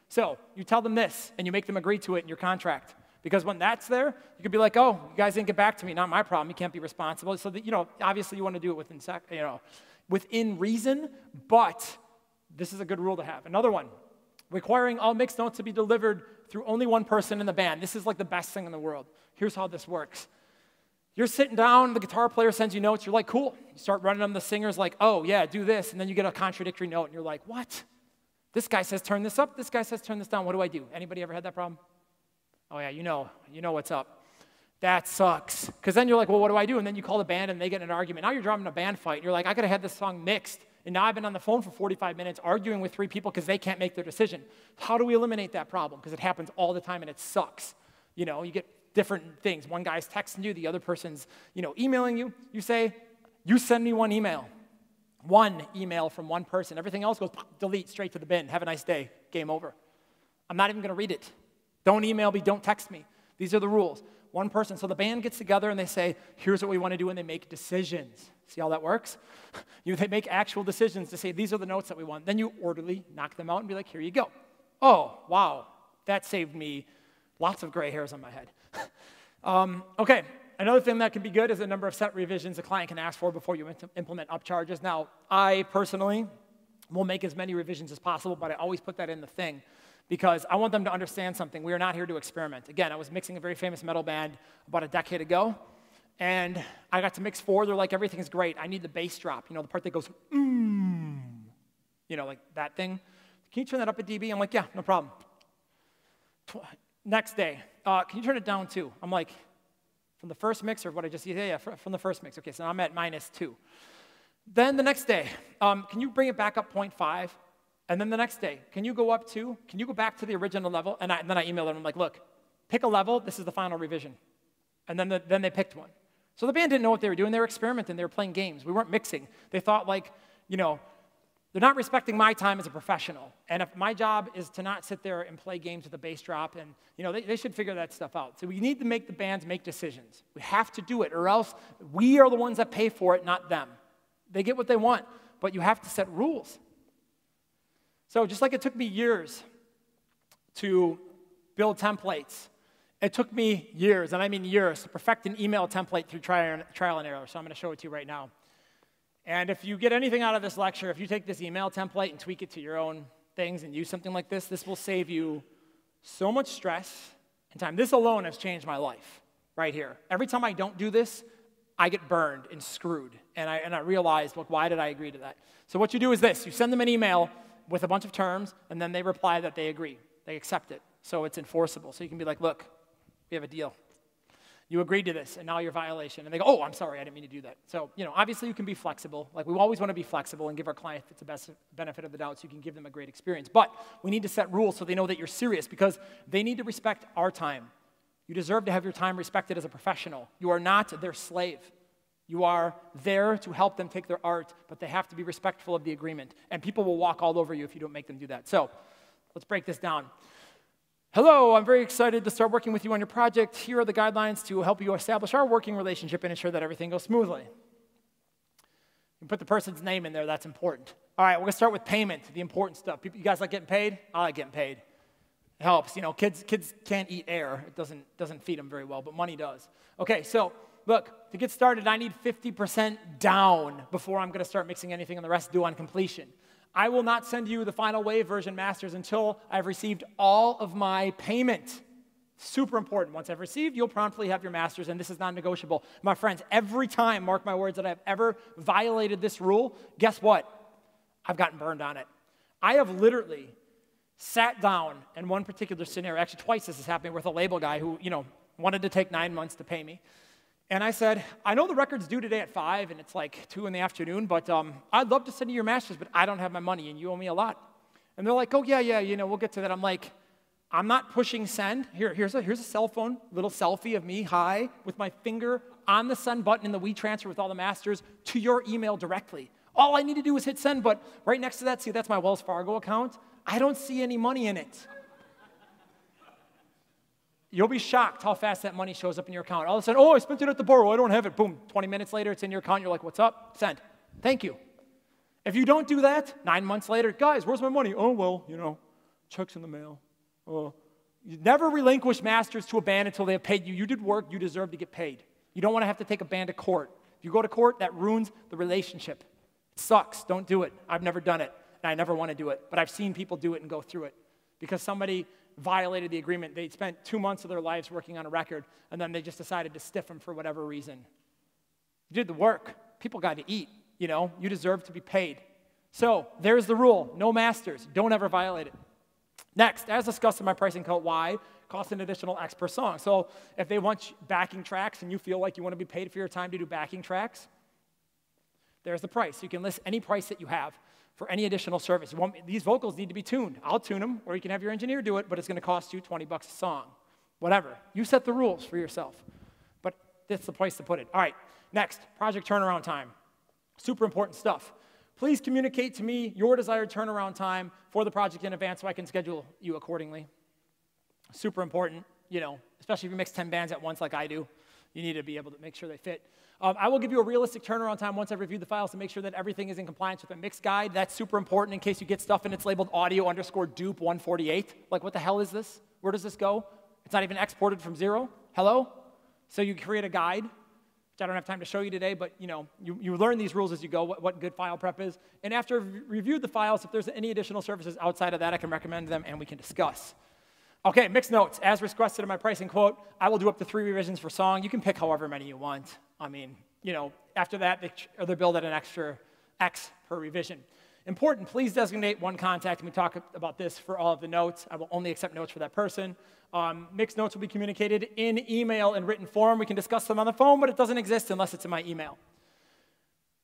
So you tell them this, and you make them agree to it in your contract. Because when that's there, you could be like, oh, you guys didn't get back to me. Not my problem. You can't be responsible. So, that, you know, obviously you want to do it within, sec you know, within reason, but this is a good rule to have. Another one, requiring all mixed notes to be delivered through only one person in the band. This is like the best thing in the world. Here's how this works. You're sitting down, the guitar player sends you notes, you're like, cool. You start running them, the singer's like, oh yeah, do this, and then you get a contradictory note, and you're like, what? This guy says turn this up, this guy says turn this down, what do I do? Anybody ever had that problem? Oh yeah, you know, you know what's up. That sucks, because then you're like, well, what do I do? And then you call the band, and they get in an argument. Now you're driving a band fight, and you're like, I could have had this song mixed, and now I've been on the phone for forty-five minutes arguing with three people because they can't make their decision. How do we eliminate that problem? Because it happens all the time and it sucks. You know, you get different things. One guy's texting you, the other person's, you know, emailing you. You say, you send me one email. One email from one person. Everything else goes, delete, straight to the bin. Have a nice day. Game over. I'm not even going to read it. Don't email me. Don't text me. These are the rules. One person. So the band gets together and they say, here's what we want to do, and they make decisions. See how that works? You, they make actual decisions to say, these are the notes that we want. Then you orderly knock them out and be like, here you go. Oh, wow. That saved me lots of gray hairs on my head. um, okay. Another thing that can be good is the number of set revisions the client can ask for before you implement upcharges. Now, I personally will make as many revisions as possible, but I always put that in the thing, because I want them to understand something. We are not here to experiment. Again, I was mixing a very famous metal band about a decade ago, and I got to mix four. They're like, everything's great. I need the bass drop. You know, the part that goes, mmm, you know, like that thing. Can you turn that up a dB? I'm like, yeah, no problem. Tw Next day, uh, can you turn it down two? I'm like, from the first mix or what I just did? Yeah, yeah, fr from the first mix. Okay, so now I'm at minus two. Then the next day, um, can you bring it back up point five? And then the next day, can you go up to, can you go back to the original level? And, I, and then I emailed them. I'm like, look, pick a level. This is the final revision. And then, the, then they picked one. So the band didn't know what they were doing. They were experimenting. They were playing games. We weren't mixing. They thought, like, you know, they're not respecting my time as a professional. And if my job is to not sit there and play games with a bass drop, and, you know, they, they should figure that stuff out. So we need to make the bands make decisions. We have to do it, or else we are the ones that pay for it, not them. They get what they want, but you have to set rules. So just like it took me years to build templates, it took me years, and I mean years, to perfect an email template through trial and error. So I'm going to show it to you right now. And if you get anything out of this lecture, if you take this email template and tweak it to your own things and use something like this, this will save you so much stress and time. This alone has changed my life right here. Every time I don't do this, I get burned and screwed. And I, and I realized, look, why did I agree to that? So what you do is this. You send them an email with a bunch of terms, and then they reply that they agree. They accept it. So it's enforceable. So you can be like, look, we have a deal. You agreed to this, and now you're violation. And they go, oh, I'm sorry, I didn't mean to do that. So, you know, obviously you can be flexible. Like, we always want to be flexible and give our clients the best benefit of the doubt so you can give them a great experience. But we need to set rules so they know that you're serious, because they need to respect our time. You deserve to have your time respected as a professional. You are not their slave. You are there to help them take their art, but they have to be respectful of the agreement. And people will walk all over you if you don't make them do that. So let's break this down. Hello, I'm very excited to start working with you on your project. Here are the guidelines to help you establish our working relationship and ensure that everything goes smoothly. You put the person's name in there, that's important. All right, we're gonna start with payment, the important stuff. You guys like getting paid? I like getting paid. It helps, you know, kids, kids can't eat air. It doesn't, doesn't feed them very well, but money does. Okay, so look, to get started, I need fifty percent down before I'm gonna start mixing anything and the rest due on completion. I will not send you the final wave version masters until I've received all of my payment. Super important. Once I've received, you'll promptly have your masters, and this is non-negotiable. My friends, every time, mark my words, that I've ever violated this rule, guess what? I've gotten burned on it. I have literally sat down in one particular scenario, actually twice this has happened, with a label guy who, you know, wanted to take nine months to pay me. And I said, I know the record's due today at five, and it's like two in the afternoon, but um, I'd love to send you your masters, but I don't have my money, and you owe me a lot. And they're like, oh, yeah, yeah, you know, we'll get to that. I'm like, I'm not pushing send. Here, here's a, here's a cell phone, little selfie of me, hi, with my finger on the send button in the WeTransfer with all the masters to your email directly. All I need to do is hit send, but right next to that, see, that's my Wells Fargo account. I don't see any money in it. You'll be shocked how fast that money shows up in your account. All of a sudden, oh, I spent it at the borough, I don't have it. Boom, twenty minutes later, it's in your account. You're like, what's up? Send. Thank you. If you don't do that, nine months later, guys, where's my money? Oh, well, you know, check's in the mail. Oh. You never relinquish masters to a band until they have paid you. You did work. You deserve to get paid. You don't want to have to take a band to court. If you go to court, that ruins the relationship. It sucks. Don't do it. I've never done it, and I never want to do it. But I've seen people do it and go through it because somebody violated the agreement. They spent two months of their lives working on a record, and then they just decided to stiff them for whatever reason. You did the work. People got to eat, you know? You deserve to be paid. So there's the rule. No masters. Don't ever violate it. Next, as discussed in my pricing code, why? Costs an additional X per song. So if they want backing tracks and you feel like you want to be paid for your time to do backing tracks, there's the price. You can list any price that you have for any additional service. Well, these vocals need to be tuned. I'll tune them, or you can have your engineer do it, but it's gonna cost you twenty bucks a song. Whatever. You set the rules for yourself, but that's the place to put it. All right, next, project turnaround time. Super important stuff. Please communicate to me your desired turnaround time for the project in advance so I can schedule you accordingly. Super important, you know, especially if you mix ten bands at once like I do. You need to be able to make sure they fit. Um, I will give you a realistic turnaround time once I've reviewed the files to make sure that everything is in compliance with the mix guide. That's super important in case you get stuff and it's labeled audio underscore dupe one forty-eight. Like, what the hell is this? Where does this go? It's not even exported from zero. Hello? So you create a guide, which I don't have time to show you today, but you know, you, you learn these rules as you go, what, what good file prep is. And after I've reviewed the files, if there's any additional services outside of that, I can recommend them and we can discuss. Okay, mixed notes. As requested in my pricing quote, I will do up to three revisions per song. You can pick however many you want. I mean, you know, after that, they, they're billed at an extra X per revision. Important, please designate one contact, and we talk about this for all of the notes. I will only accept notes for that person. Um, mixed notes will be communicated in email and written form. We can discuss them on the phone, but it doesn't exist unless it's in my email.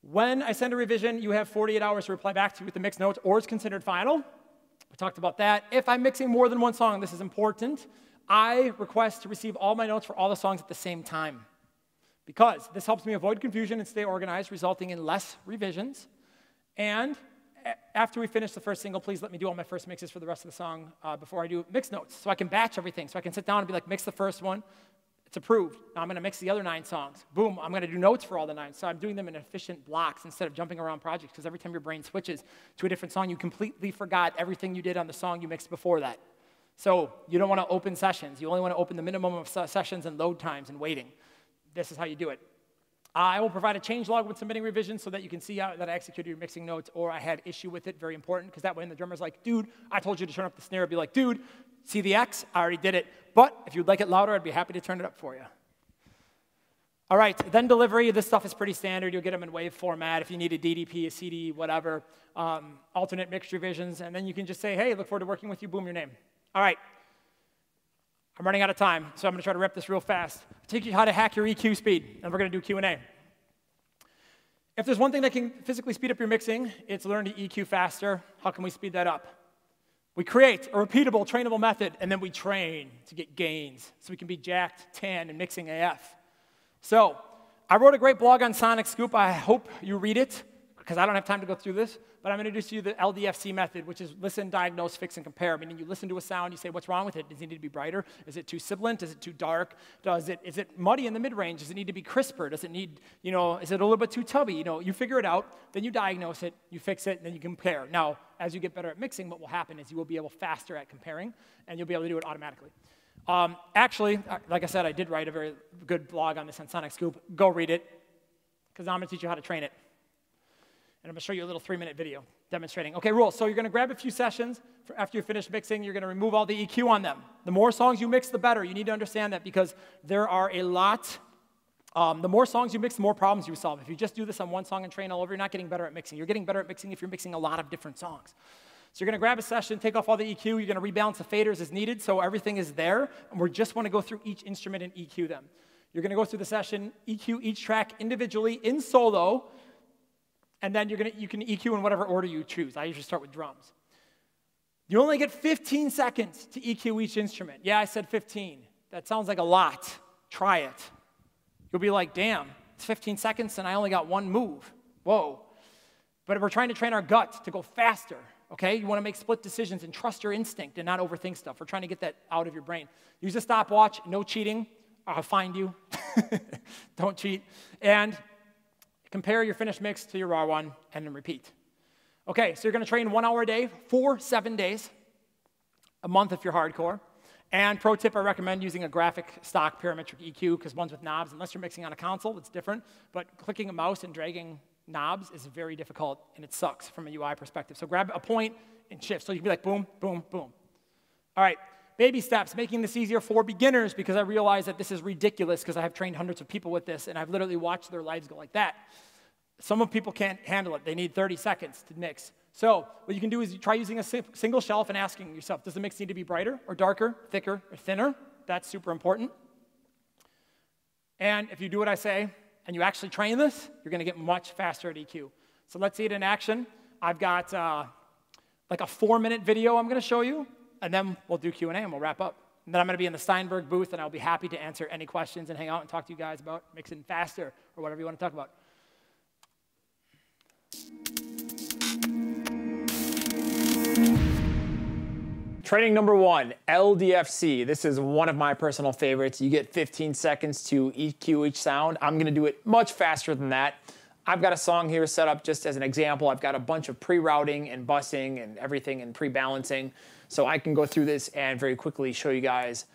When I send a revision, you have forty-eight hours to reply back to me with the mixed notes, or it's considered final. We talked about that. If I'm mixing more than one song, this is important, I request to receive all my notes for all the songs at the same time, because this helps me avoid confusion and stay organized, resulting in less revisions. And after we finish the first single, please let me do all my first mixes for the rest of the song uh, before I do mix notes, so I can batch everything, so I can sit down and be like, mix the first one, It's approved. Now I'm going to mix the other nine songs. Boom, I'm going to do notes for all the nine. So I'm doing them in efficient blocks instead of jumping around projects, because every time your brain switches to a different song, you completely forgot everything you did on the song you mixed before that. So you don't want to open sessions. You only want to open the minimum of sessions and load times and waiting. This is how you do it. I will provide a change log when submitting revisions so that you can see how, that I executed your mixing notes or I had issue with it, very important, because that way when the drummer's like, dude, I told you to turn up the snare, I'd be like, dude, see the X? I already did it. But if you'd like it louder, I'd be happy to turn it up for you. All right, then delivery. This stuff is pretty standard. You'll get them in wave format if you need a D D P, a C D, whatever, um, alternate mixed revisions, and then you can just say, hey, look forward to working with you, boom, your name. All right. I'm running out of time, so I'm going to try to rip this real fast. I'll teach you how to hack your E Q speed, and we're going to do Q and A. If there's one thing that can physically speed up your mixing, it's learn to E Q faster. How can we speed that up? We create a repeatable, trainable method, and then we train to get gains so we can be jacked, tan, and mixing A F. So I wrote a great blog on SonicScoop. I hope you read it, because I don't have time to go through this, but I'm going to introduce you to the L D F C method, which is listen, diagnose, fix, and compare, meaning you listen to a sound, you say, what's wrong with it? Does it need to be brighter? Is it too sibilant? Is it too dark? Does it, is it muddy in the mid-range? Does it need to be crisper? Does it need, you know, is it a little bit too tubby? You know, you figure it out, then you diagnose it, you fix it, and then you compare. Now, as you get better at mixing, what will happen is you will be able faster at comparing, and you'll be able to do it automatically. Um, actually, like I said, I did write a very good blog on this on SonicScoop. Go read it, because now I'm going to teach you how to train it. And I'm going to show you a little three-minute video demonstrating. Okay, rules. So you're going to grab a few sessions. After you finish mixing, you're going to remove all the E Q on them. The more songs you mix, the better. You need to understand that, because there are a lot. Um, the more songs you mix, the more problems you solve. If you just do this on one song and train all over, you're not getting better at mixing. You're getting better at mixing if you're mixing a lot of different songs. So you're going to grab a session, take off all the E Q. You're going to rebalance the faders as needed, so everything is there. And we just want to go through each instrument and E Q them. You're going to go through the session, E Q each track individually in solo, and then you're gonna, you can E Q in whatever order you choose. I usually start with drums. You only get fifteen seconds to E Q each instrument. Yeah, I said fifteen. That sounds like a lot. Try it. You'll be like, damn, it's fifteen seconds and I only got one move. Whoa. But if we're trying to train our gut to go faster, okay? You wanna make split decisions and trust your instinct and not overthink stuff. We're trying to get that out of your brain. Use a stopwatch, no cheating. I'll find you. Don't cheat. And compare your finished mix to your raw one, and then repeat. Okay, so you're going to train one hour a day for seven days, a month if you're hardcore. And pro tip, I recommend using a graphic stock parametric E Q, because ones with knobs, unless you're mixing on a console, it's different. But clicking a mouse and dragging knobs is very difficult, and it sucks from a U I perspective. So grab a point and shift. So you can be like, boom, boom, boom. All right. Baby steps, making this easier for beginners, because I realize that this is ridiculous, because I have trained hundreds of people with this, and I've literally watched their lives go like that. Some of people can't handle it. They need thirty seconds to mix. So what you can do is you try using a single shelf and asking yourself, does the mix need to be brighter or darker, thicker or thinner? That's super important. And if you do what I say and you actually train this, you're going to get much faster at E Q. So let's see it in action. I've got uh, like a four-minute video I'm going to show you. And then we'll do Q and A and we'll wrap up. And then I'm going to be in the Steinberg booth, and I'll be happy to answer any questions and hang out and talk to you guys about mixing faster or whatever you want to talk about. Training number one, L D F C. This is one of my personal favorites. You get fifteen seconds to E Q each sound. I'm going to do it much faster than that. I've got a song here set up just as an example. I've got a bunch of pre-routing and busing and everything and pre-balancing. So I can go through this and very quickly show you guys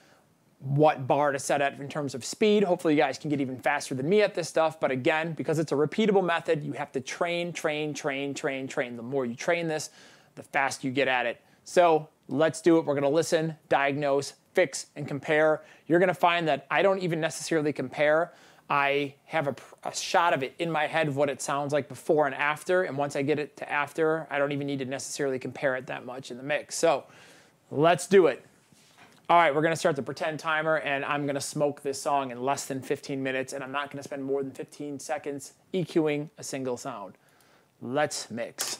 what bar to set at in terms of speed. Hopefully you guys can get even faster than me at this stuff. But again, because it's a repeatable method, you have to train, train, train, train, train. The more you train this, the faster you get at it. So let's do it. We're going to listen, diagnose, fix, and compare. You're going to find that I don't even necessarily compare. I have a, a shot of it in my head of what it sounds like before and after, and once I get it to after, I don't even need to necessarily compare it that much in the mix. So let's do it. All right, we're gonna start the pretend timer, and I'm gonna smoke this song in less than fifteen minutes, and I'm not gonna spend more than fifteen seconds EQing a single sound. Let's mix.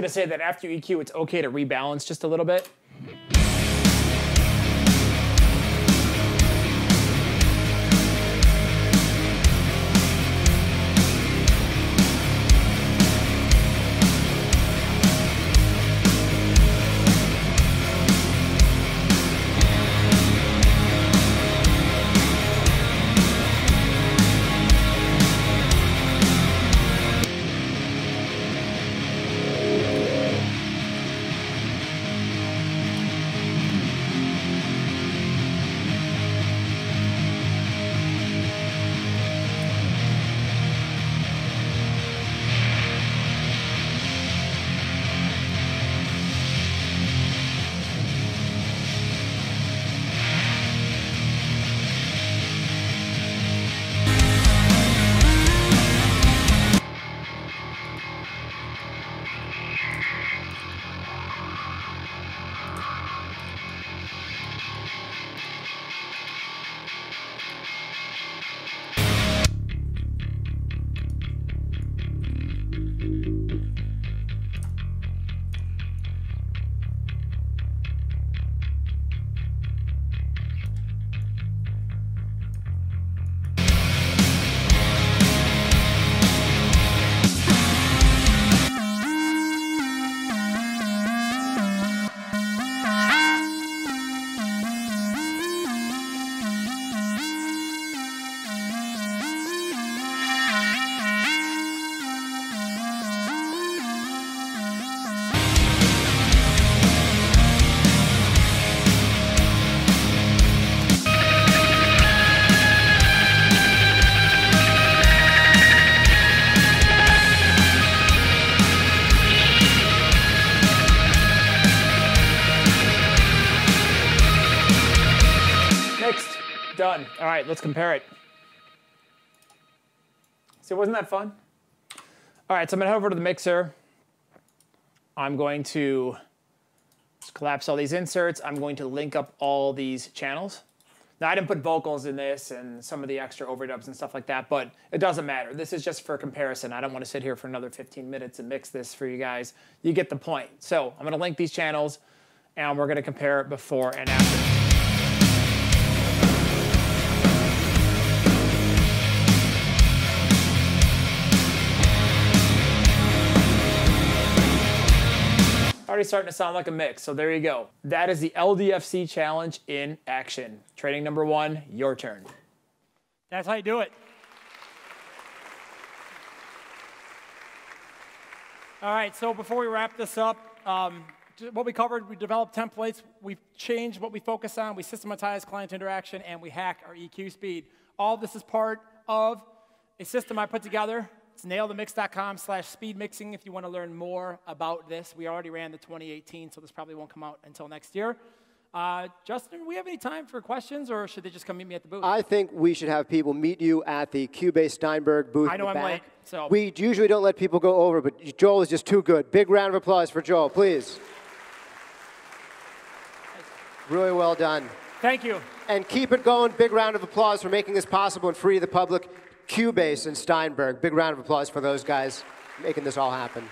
gonna say that after you E Q, it's okay to rebalance just a little bit. Done. All right, let's compare it. See, wasn't that fun? All right, so I'm gonna head over to the mixer. I'm going to just collapse all these inserts. I'm going to link up all these channels. Now, I didn't put vocals in this and some of the extra overdubs and stuff like that, but it doesn't matter. This is just for comparison. I don't want to sit here for another fifteen minutes and mix this for you guys. You get the point. So I'm gonna link these channels, and we're gonna compare it before and after. Already starting to sound like a mix, so there you go. That is the L D F C challenge in action. Training number one, your turn. That's how you do it. All right, so before we wrap this up, um, what we covered, we developed templates, we've changed what we focus on, we systematize client interaction, and we hack our E Q speed. All this is part of a system I put together. It's nail the mix dot com slash speed mixing if you want to learn more about this. We already ran the twenty eighteen, so this probably won't come out until next year. Uh, Justin, do we have any time for questions, or should they just come meet me at the booth? I think we should have people meet you at the Cubase Steinberg booth. I know in the I'm back. late. So. We usually don't let people go over, but Joel is just too good. Big round of applause for Joel, please. Really well done. Thank you. And keep it going. Big round of applause for making this possible and free to the public. Cubase and Steinberg. Big round of applause for those guys making this all happen.